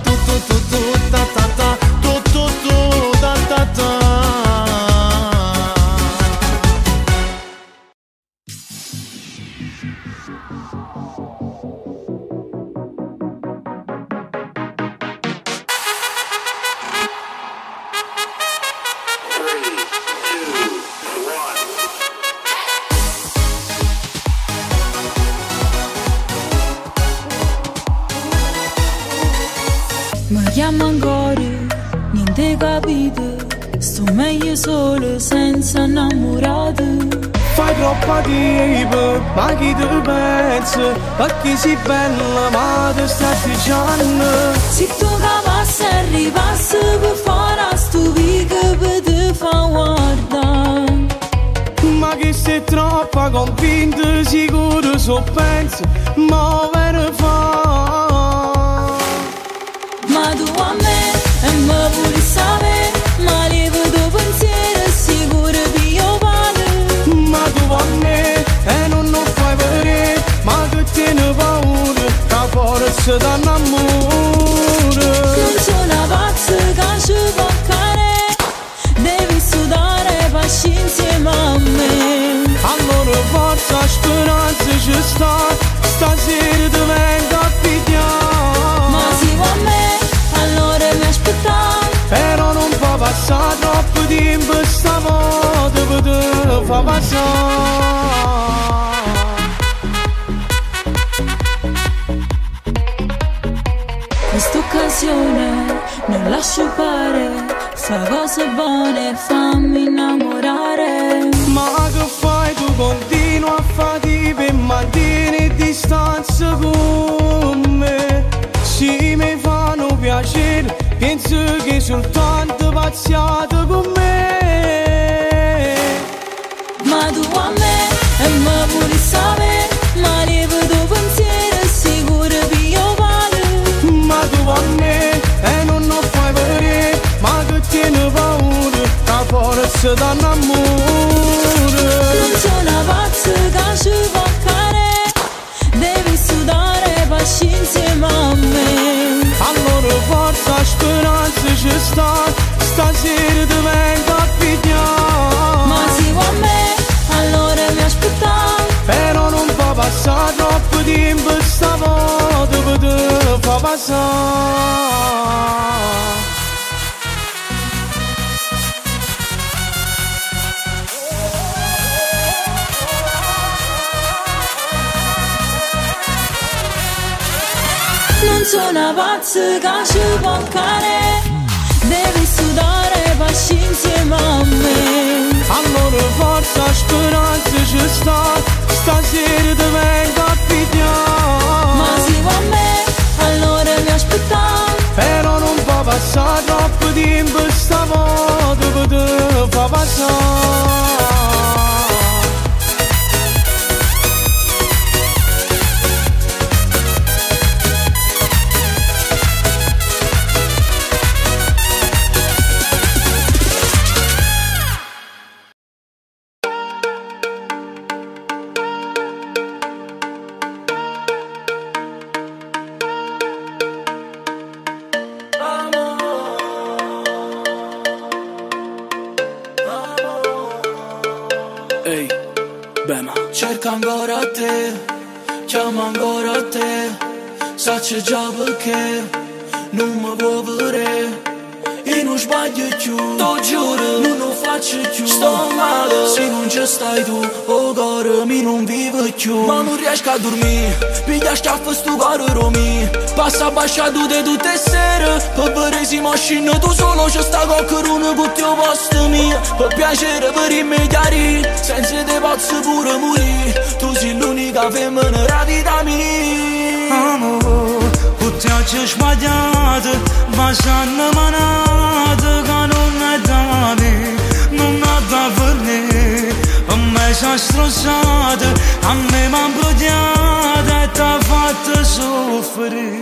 Magari niente capite, sto meglio solo senza innamorato. Fai troppa tipa, ma chi te pensa, a chi si bella ma te sta atteggiando. Se tu cavassi e arrivassi per fare sto vica per te fa guardare. Ma che sei troppa convinta, sicuro so pensa, ma vera fa. Ma tu a me e mi vuoi sapere, ma levo tuo pensiero sicuro mio padre. Ma tu a me e non lo fai vedere, ma tu tieni paura che forse dall'amore. Non sono una pazza che ci può care, devi studiare pazienza a me. Allora forza speranza ci sta, stasera ti vengo a pigliare. Ma si va a me, allora mi aspettavo, però non fa passare troppo tempo stavolta per te fa passare. Quest'occasione non lascio fare, fa cosa vuole, fammi innamorare. Ma che fai tu continua a fare per mantenere distanza con me? Se mi fanno piacere, penso che soltanto pazziate con me. Ma tu a me e mi vuoi sapere, ma levo tuo pensiero sicuro mio padre. Ma tu a me e non lo fai vedere, ma che tieni paura che forse dall'amore. Non c'è una pazza che ci può care, devi studiare pazienza a me. Allora forza speranza ci sta, stasera ti vengo a pigliare. Ma si va a me, allora mi aspettavo, però non fa passare troppo tempo stavolta per te fa passare. Non sono una pazza che ci può care, devi studiare pazienza a me. Allora forza speranza ci sta, stasera ti vengo a pigliare. Ma si va a me, allora mi aspettavo, però non fa passare troppo tempo stavolta per te fa passare. cerca ancora te, chiamo ancora te, sacci già perché non mi può vedere, io non sbaglio più, ti giuro, non lo faccio più, sto male, se non ci stai tu, oh caro, mi non vivo più, ma non riesco a dormire, piglia schiaffo sto caro romi, passa baciato di tutte le sere, per vedere se moscino tu solo c'è sta qualcuno con tuo posto mio, per piacere per immediati, senza te posso pure morire, tu sei l'unica femmina della vita mia. Amore, putea ce-și mă deadă, bașa nămănadă, ca nu-mi dane, nu-mi da vârne. Îmi meșa stroșadă, am nema îmbrădeadă, ta fată suferi.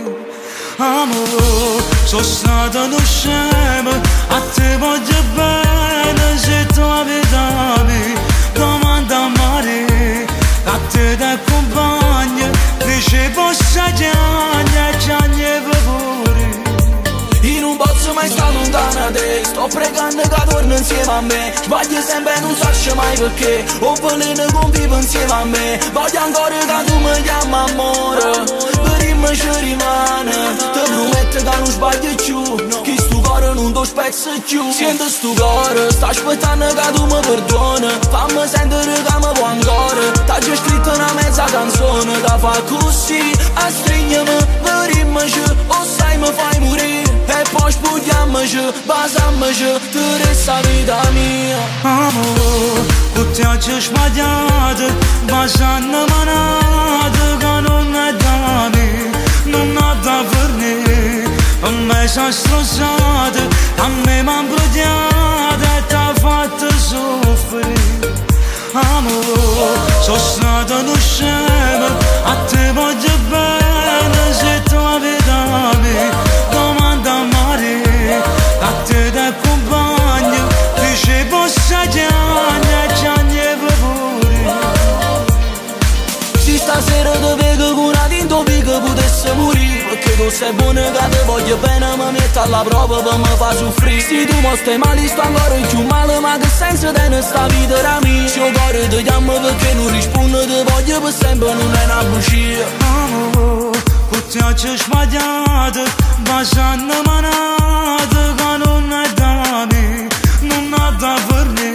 Amor, s-o snadă nu șemă, a te mă debenă, je toame dame, domanda mare, a te de companie, deși poșa geane, mai sta lontana te, sto pregando che torni insieme a me, sbaglio sempre non so mai perché, o veleno convivo insieme a me, voglio ancora che tu mi chiami amore, per il me ci rimane, ti prometto che non sbaglio più, che sto cuore non lo spezzo più, sento sto cuore, sta aspettando che tu mi perdoni, fammi sentire che mi vuoi ancora, t'ha già scritto una mezza canzone, da fa così, a stringermi, per il me ci, o sai mi fai morire. E poi spugliamăși, bazamăși, târâsa vida mia. Amor, putea ce-și mă deadă, bașa nămănadă, ca nu-mi dane, nu-mi da vârne. Îmi meșa stroșadă, am nema-mi brădeadă, ta fată suferi. Amor, s-o snadă nu șemă, a te mă debenă, je toave dame. Stasera ti vego con una tintopi che potesse morire, perché tu sei buona che ti voglio bene, mi metto alla prova per mi far soffrire. Se tu mi stai male sto ancora più male, ma che senso tiene sta vita da me? Se io cuore ti chiamo perché non rispondo, ti voglio per sempre, non è una bugia. Amor, putea ce-și mă deadă, bașa nămănadă, ca nu-mi dane, nu-mi da vârne.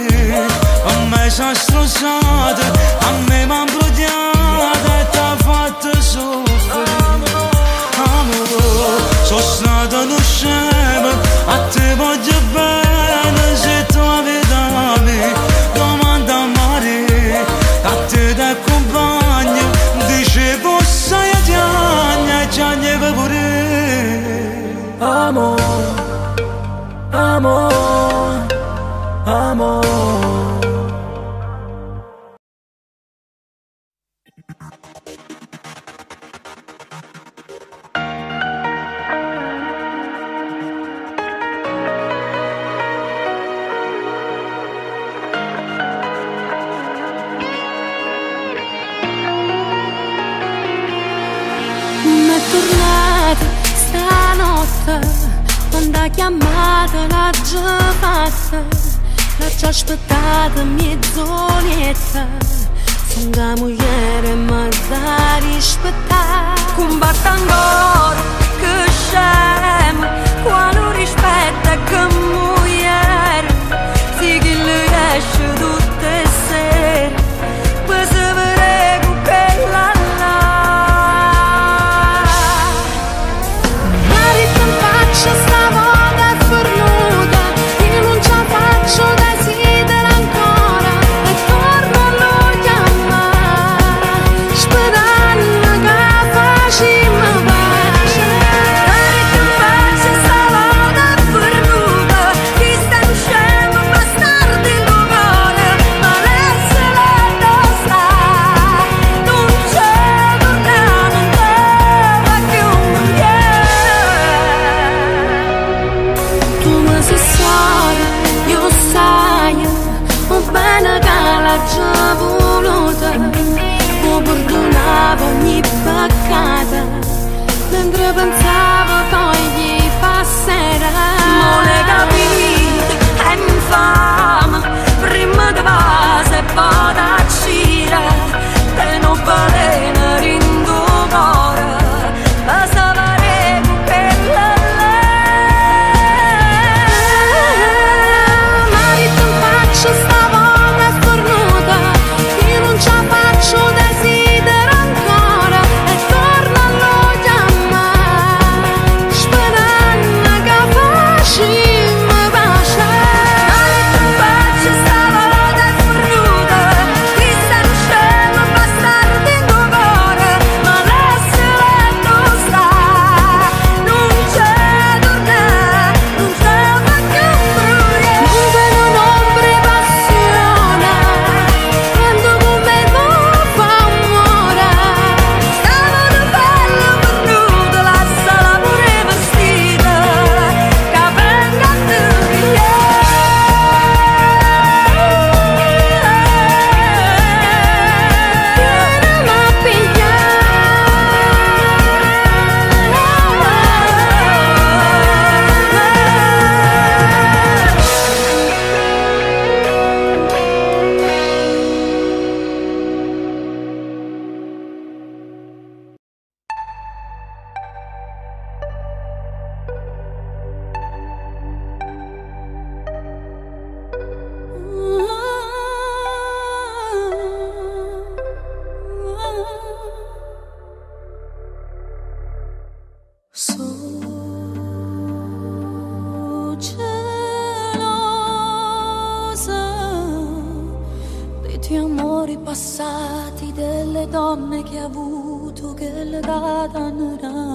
Îmi meșa stroșadă, am nema îmbrădeadă, amor, amor, amor. Quando chiamata la giovata, la ci ho aspettata mezz'oretta, sono una moglie ma da rispettare. Combatta ancora che scema, quando rispetta che moglie, se che le esce tutte le sere, per se vedere con quella. Prima di base, poi da gira. donne che ha avuto, che è legata a nada.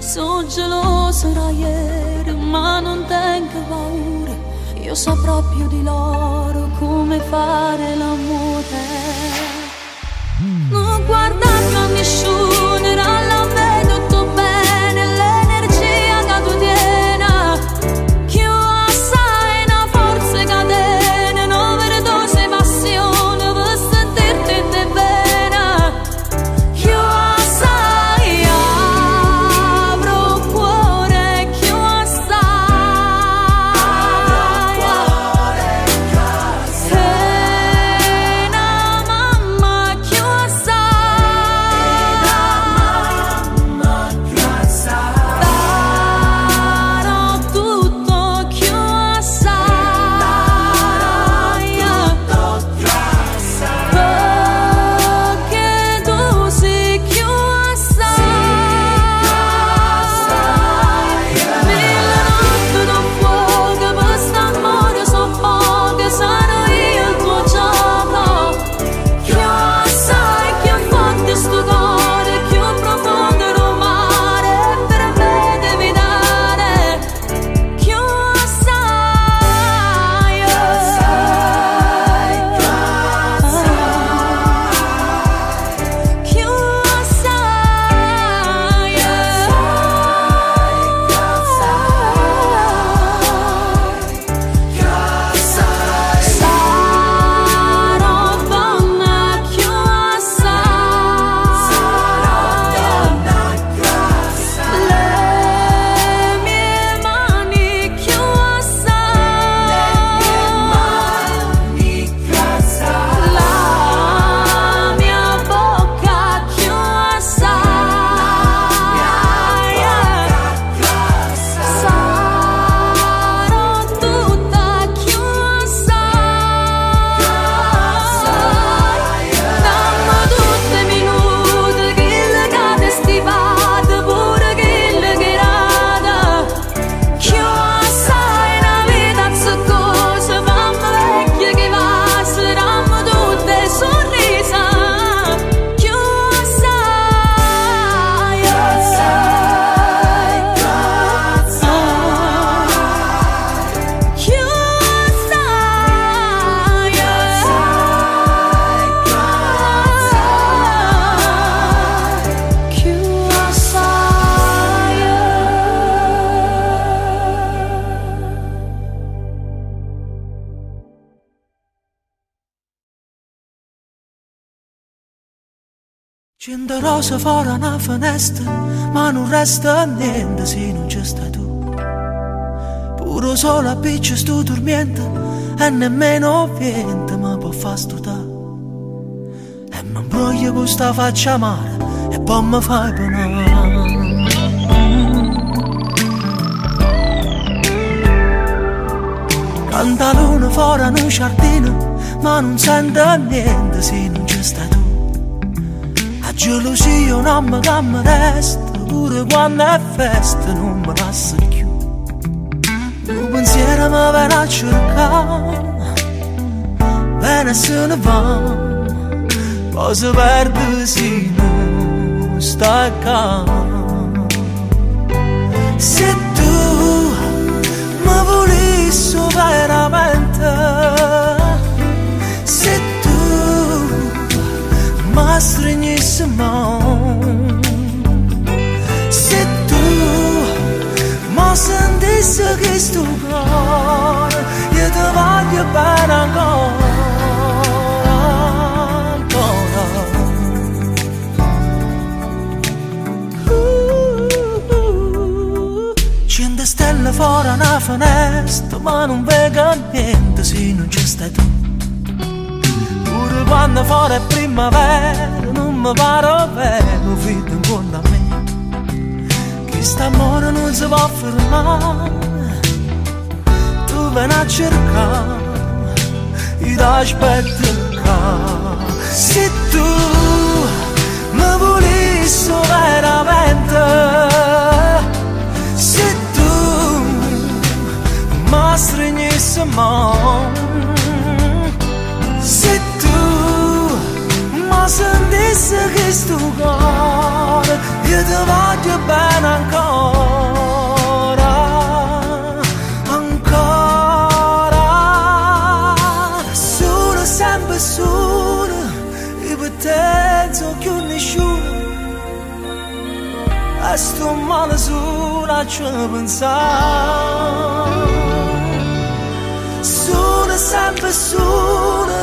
So gelosa, da ieri, ma non tengo paura. Io so proprio di loro come fare l'amore. Non guardarmi a nessuno, la vedo tutto bene, l'energia che tu tieni, che io assai una forza che tiene, un'overdose passione per sentirti bene, che io assai apro cuore, che io assai Scende rosa fuori una finestra, ma non resta niente se non ci stai tu. Puro sole a piccio sto dormiente, e nemmeno vento mi può far studare. E mi imbroglio con sta faccia amara, e poi mi fai penare. Canta luna fuori un giardino, ma non sento niente se non ci stai tu. Gelosia non mi gamma testa, pure quando è festa non mi passa più. Un pensiero mi viene a cercare, bene se ne va, poi si perde se non sta qua. Se tu mi volessi veramente, se tu mi stringi, se tu mi sentissi che sto cuore, io ti voglio bene ancora, ancora. Cento stelle fuori una finestra, ma non vedo niente se non ci stai tu. Pure quando fuori è primavera, non mi pare bello, fido in fondo a me, che st'amore non si può fermare. Tu vieni a cercare, io ti aspetto qua. Se tu mi volessi veramente, monde. C'est tout, moi c'est ce restaurant que devant Dieu ben ancora. Solo, sempre solo, e potete che un nessuno. A sto male sulla ciò pensare. Sono sempre sola,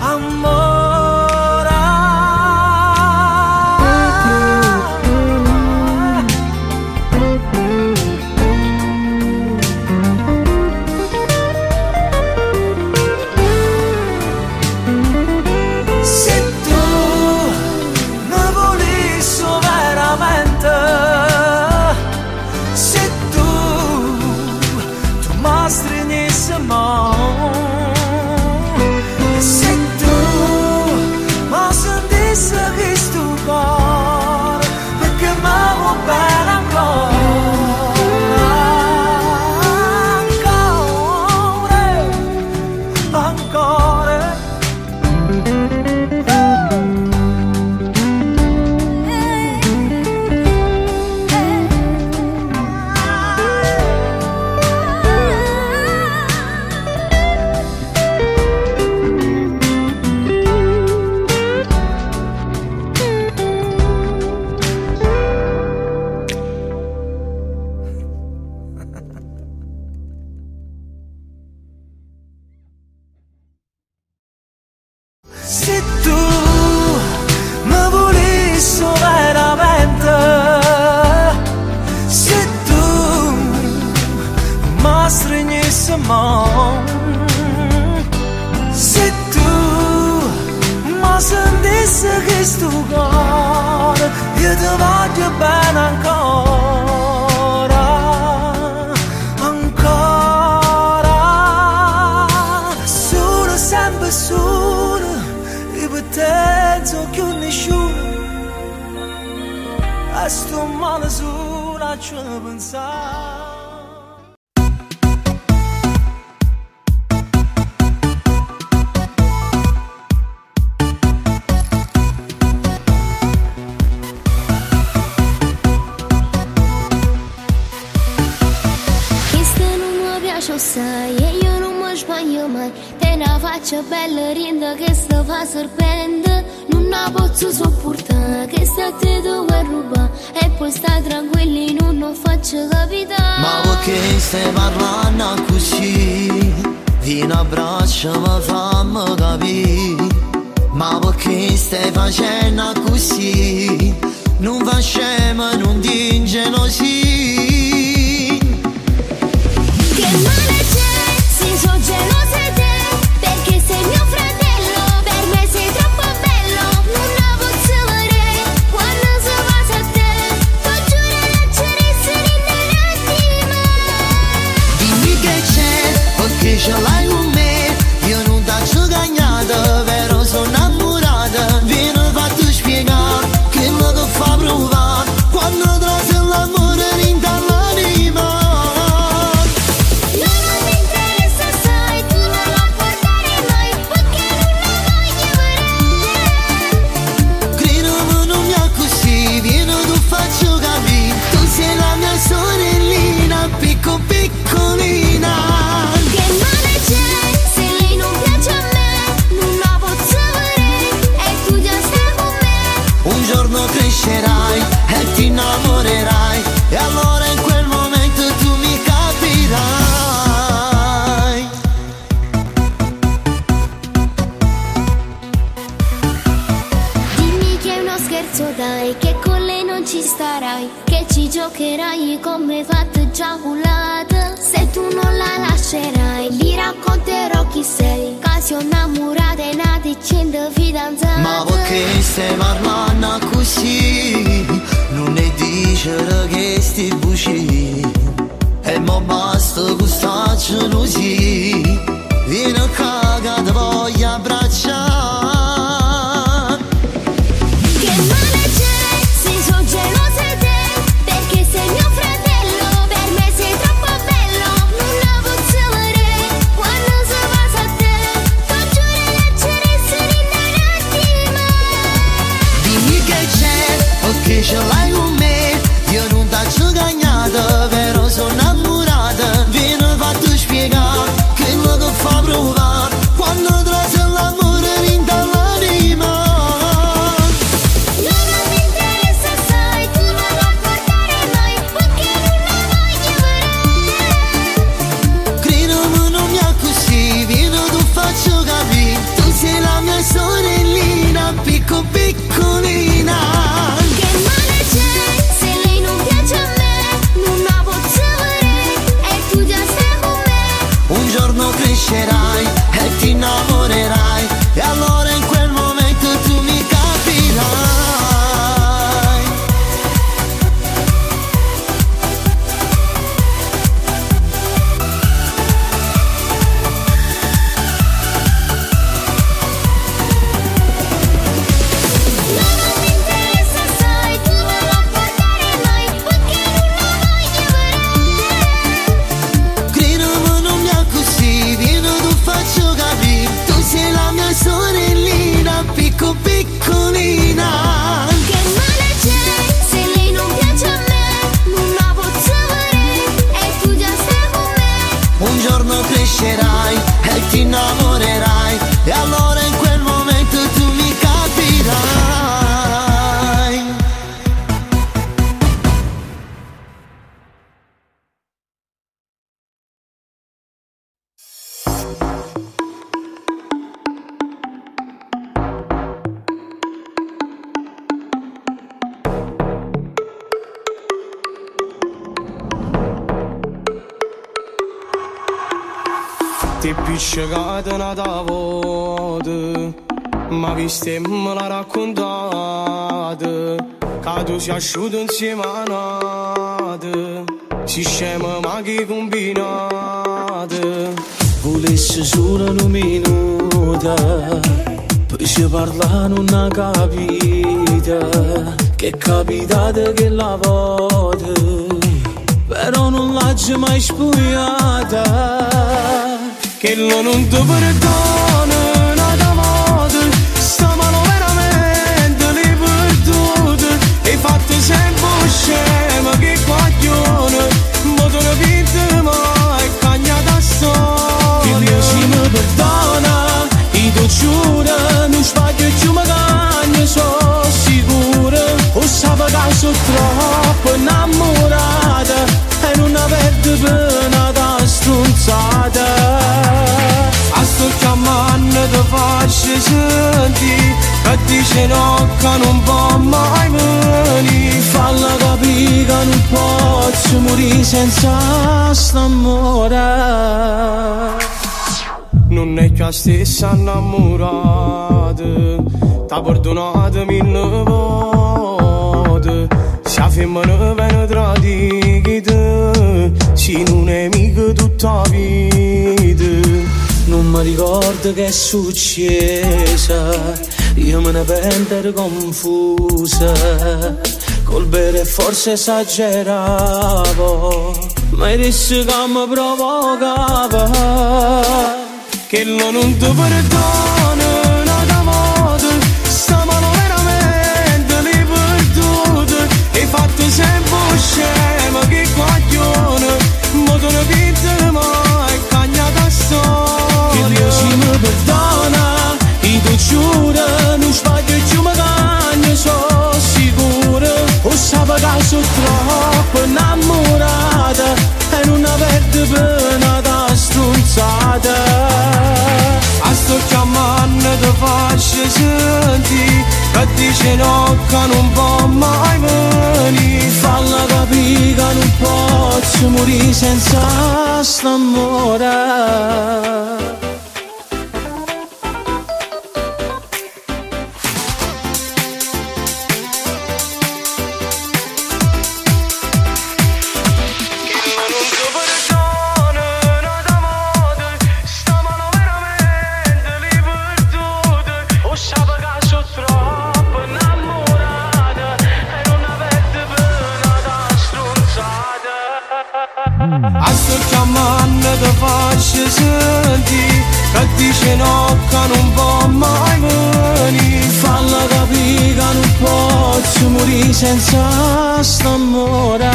amore. Abbracciare che male c'è, si sono gelosi. Ti piccicate una tavola, ma vi stemmo la raccontate, che si asciuta insieme a nate, si scema ma che combinate. Volesse solo una minuta, poi si parla non ha capita, che è capitata che la vota, però non l'ha mai spugnata. Che lo non ti perdona una volta, stamano veramente le perdute, e fatte sempre scema che coglione, ma tu ne vinti mai cagnata sola. Che lo si mi perdona, io ti giuro, non sbaglio più magari, sono sicura, o sapevo che sono troppo innamorata, e non avete pena da stronzata. A sto chiamando ti faccio sentire, e dice no che non può mai venire. Falla capire che non posso morire senza st'amore. Non è che la stessa innamorata, t'ha perdonato mille volte, se la femmina viene tradita, se non è mica tutta la vita. Non mi ricordo che è successa, io me ne pento confusa, col bere forse esageravo, ma è questo che mi provocava. Che lo non ti perdona una volta, stavano veramente le perdute, e fatte sempre scema che coglione, ma tu ne vinti mai cagnata sola. Che lo si mi perdona, io ti giuro, non sbaglio più magari, sono sicura, o sapevo che sono troppo innamorata, e non avete pena da stronzata. Sto chiamando ti faccio sentire, e dice no che non può mai venire. Falla capire che non posso morire senza st'amore. A sto chiamando ti faccio sentire, che dice no che non può mai venire. Falla capire che non posso morire senza st'amore.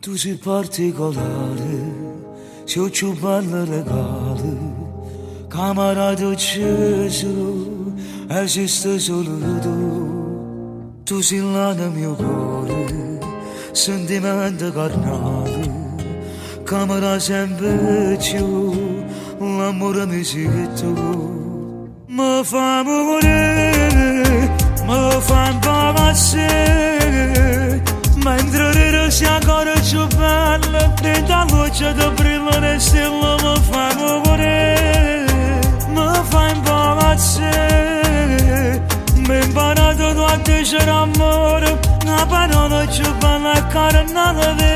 Tu sei particolare, sei un ciuballo legale, camarato acceso, esiste solo tu. Tu sei l'anima mio cuore, sentimento carnale, camera sempre più, l'amore mi sei tu. Mi fa morire, mi fa impazzire, mentre riro si ancora più bella, prenda luce da brillare stella, mi fa morire, mi fa impazzire, mi imparato quanto c'era amore, una parola più bella cara non la vedevi.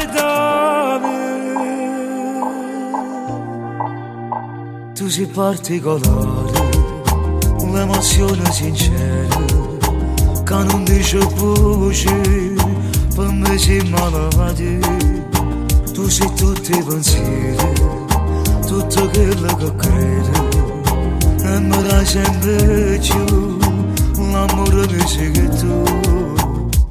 Tu sei particolare, un'emozione sincera, che non dice voce, per me sei malati. Tu sei tutti i pensieri, tutto quello che credo, e mi dai sempre più, l'amore mi sei che tu.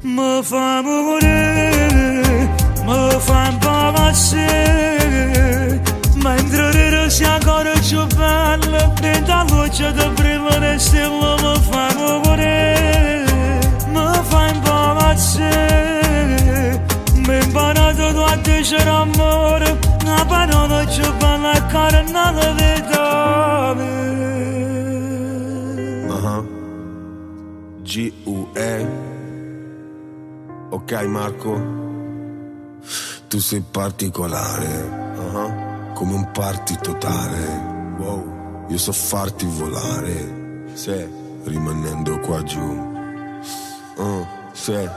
Mi fa morire, mi fa impazzire, mentre riro sei ancora più bella, prenda luce da brillare stella, mi fa morire, mi fa impazzire, mi imparato quanto c'era amore, una parola ci fa Sana karnalı vedalı. Aha. G.U.E. Ok Marco, tu sei particolare, come un party totale. Wow, io so farti volare, se rimanendo qua giù. Se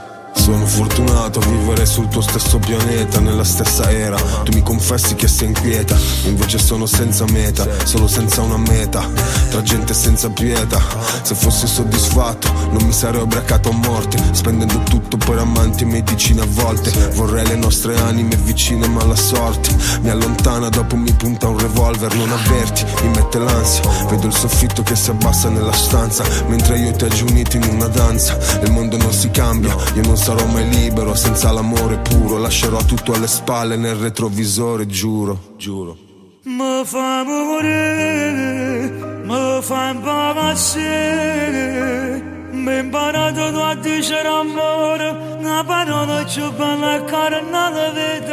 sono fortunato a vivere sul tuo stesso pianeta, nella stessa era. Tu mi confessi che sei inquieta, invece sono senza meta, solo senza una meta, tra gente senza pietà. Se fossi soddisfatto non mi sarei ubriacato a morte, spendendo tutto per amanti e medicine a volte. Vorrei le nostre anime vicine ma la sorte mi allontana, dopo mi punta un revolver. Non avverti, mi mette l'ansia, vedo il soffitto che si abbassa nella stanza, mentre io e te giù uniti in una danza. Il mondo non si cambia, io non sarò mai libero senza l'amore puro, lascerò tutto alle spalle nel retrovisore, giuro, giuro. Mi fai morire, mi fai impazzire, mi imparato tu a dicere amore, una parola più bella cara non la vedevi.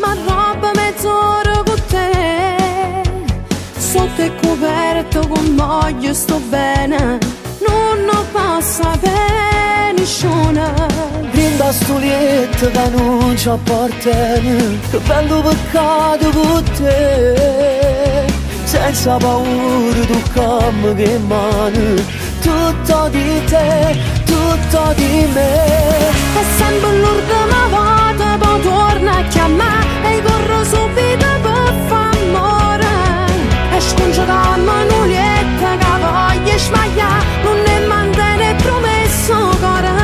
Ma roba mezz'ora con te, sotto il coperto con moglie sto bene, non passa per nessuna. Brinda sto lietto che non ci appartiene, che vengo peccato con te, senza paura tu cambi che mani, tutto di te, tutto di me. E sempre l'ultima volta torna a chiamare e corro subito per famore, e sconcio la manuglietta che voglio sbagliare, non ne mantiene promesso ancora.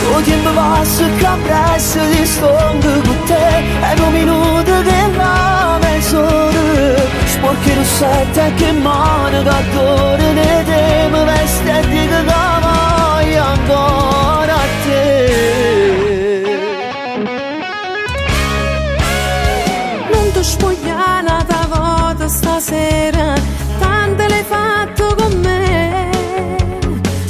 Tu tempo passa che presso ti scongo con te, è un minuto che la mezz'ora, sporchi rossetta che mano che adoro ne temo, vesti e dico che voglio ancora te. Spogliata da volta stasera, tante l'hai fatto con me,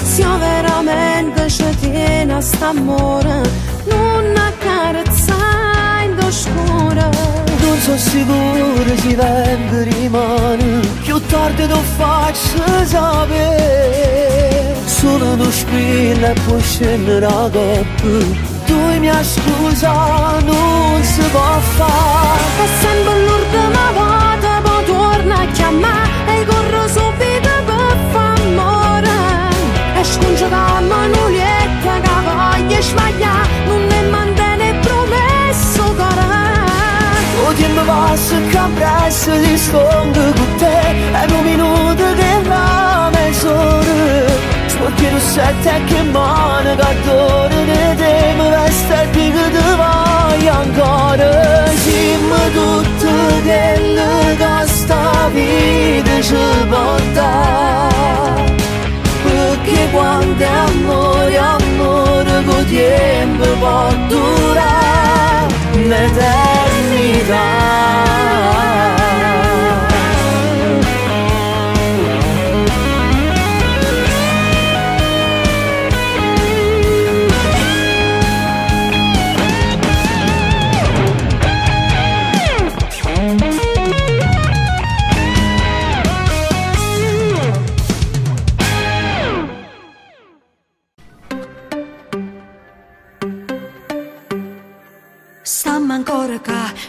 se io veramente ci tiene a st'amore, non accarezza in oscura. Non sono sicura se vengo rimane, più tardi lo faccio sapere, solo uno spillo e poi scendere a capo. Tu mia scusa non si può fare, e sempre l'ultima volta poi torna a chiamare e corro subito per famore, e sconcio la manuglietta che voglio sbagliare, non ne mantiene promesso ancora. Tu tempo passa che presso ti scongo con te, è un minuto che la mezz'ora, perché non sai te che mano che adoro ne temo, vesti e dico ti voglio ancora. Simmo tutto quello che sta vita ci porta, perché quando è amore, amore con tempo può durare un'eternità.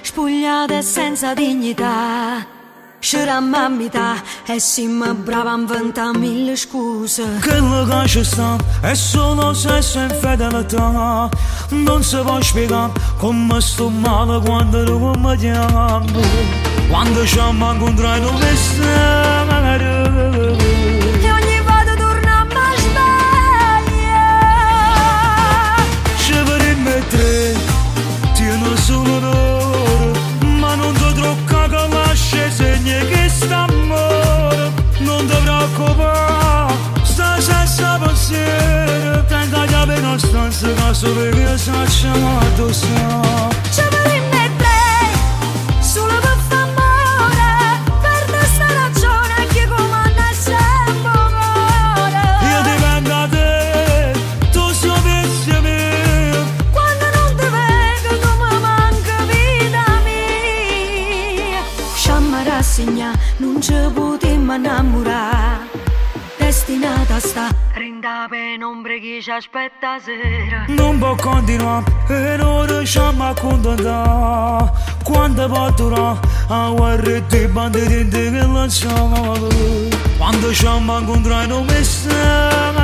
Spugliata e senza dignità, c'era mamma e si mi brava a inventare mille scuse. Quello che ci sta è solo sesso e fedeltà, non si può spiegare come sto male quando non mi chiamo, quando ci amo incontrare non mi stare. E ogni volta torna a sveglia, ci vorremmo tre, ti non sono loro. Non ti truccare să vei așa ce mă adusă. Non ci potremmo innamorare, destinata sta rindave nombre che ci aspetta sera. Non può continuare e non riusciamo a contentare. Quando può durare a guerre di banditi che lanciamo, quando ci ammo incontrare non mi sembra.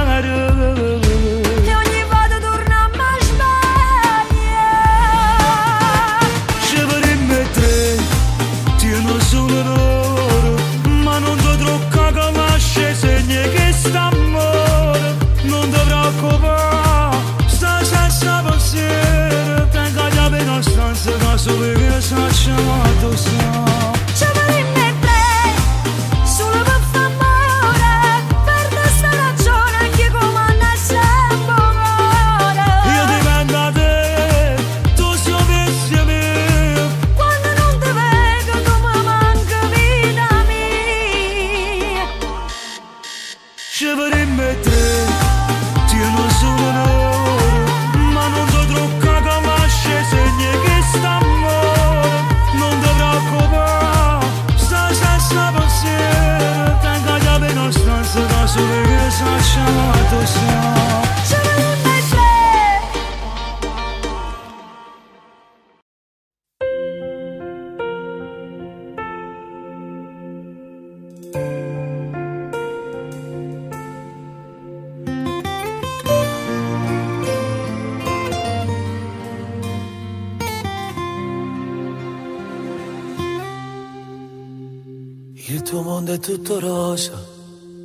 Il tuo mondo è tutto rosa,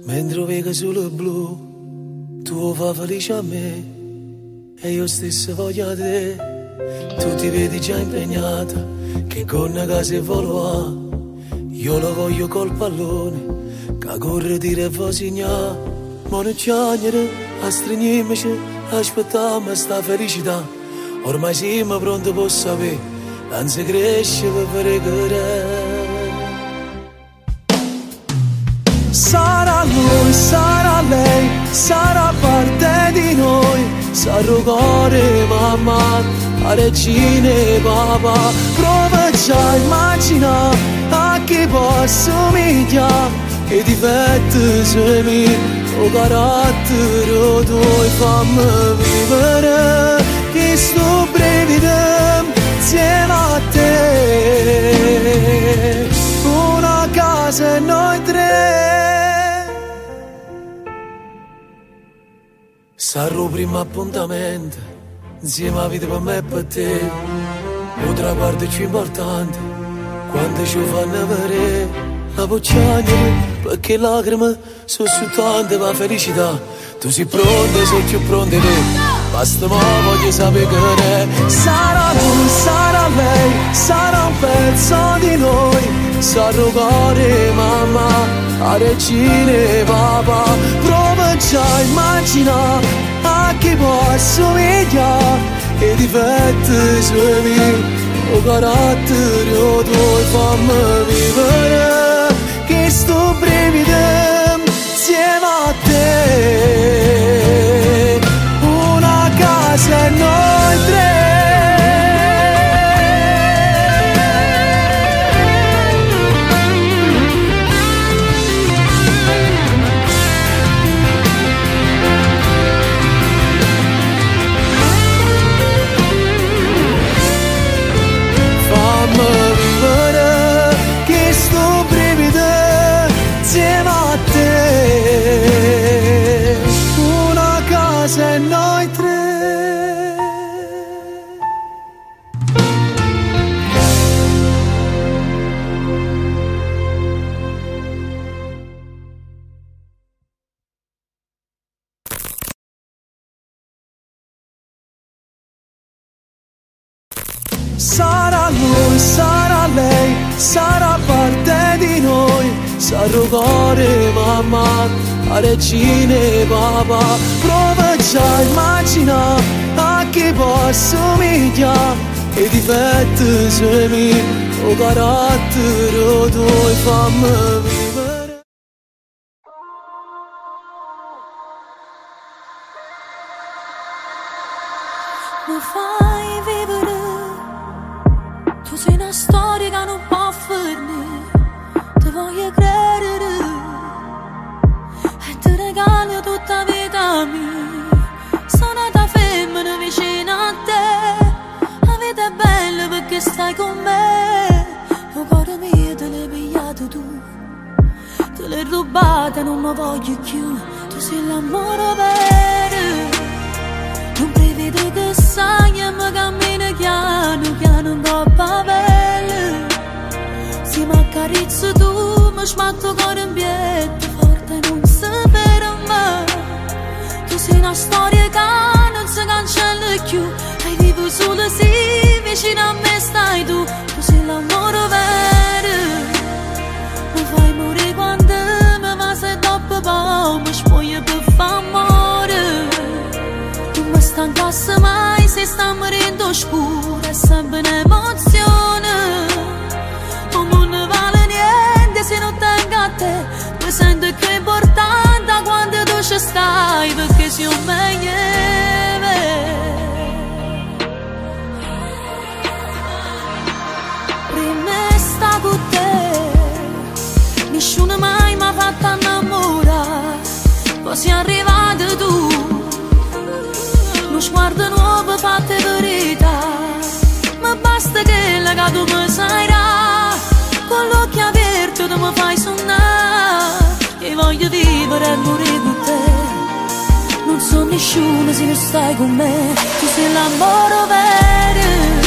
mentre vega solo blu. Tu vai felice a me e io stesso voglio a te. Tu ti vedi già impegnata, che con una casa vola. Io lo voglio col pallone, che corre dire fosigna. Ma non c'è a stringerci, aspettiamo sta felicità. Ormai siamo pronti per sapere, non si cresce per fare cura. Sarà lui, sarà lei, sarà parte di noi. Sarò cuore, mamma, a regina e papà. Prova già a immaginare a chi posso somigliare. Che difetti sei miei, o carattere tuo. Fammi vivere questo brivido insieme a te. Una casa e noi tre. Sarò primo appuntamento, insieme a vita per me e per te. L'altra parte più importante, quando ci fanno vedere la bocciaglia, perché lacrime sono soltanto per felicità. Tu sei pronta, sei più pronta te, basta ma voglio sapere che sarà lui, sarà lei, sarà un pezzo di noi. Sarò cuore, mamma, a regine papà. Prova già a immaginare a chi posso somigliare. E difetti sui miei, o carattere o tuoi. Fammi vivere questo brivido insieme a te. Una casa e noi tre. Sarà lui, sarà lei, sarà parte di noi. Sarò cuore, mamma, a regina e papà. Prova già immagino a chi può somigliare, i difetti se mi, o carattere tu e fammi vivere. Mi fai vivere, tu sei una storia che non può finire, ti voglio credere e ti regalo tutta vita mia. Sono da femmina vicino a te, la vita è bella perché stai con me. Lo cuore mio te l'hai pigliato tu, te l'hai rubata, non mi voglio più. Tu sei l'amore vero, non prevedo che sai e mi cammina piano piano in coppa bella. Se mi accarezzo tu mi smatto con un bietto forte non si ferma. Tu sei una storia che non si cancella più, hai vivo solo se vicino a me stai tu. Tu sei l'amore vero, mi fai morire quando mi va se dopo poi mi spoglio per famore. Tu mi stancassi mai se sta morendo scura, è sempre un'emozione. Mi sento più importante quando tu ci stai, perché sei un meglio. Prima sta con te, nessuno mai mi ha fatto innamorare, poi sei arrivata tu, lo sguardo nuovo fatta verità. Ma basta che la tu mi sarai, con l'occhio aperto tu mi fai sonnare. E voglio vivere e morire con te, non so nessuno se non stai con me. Tu sei l'amore vero,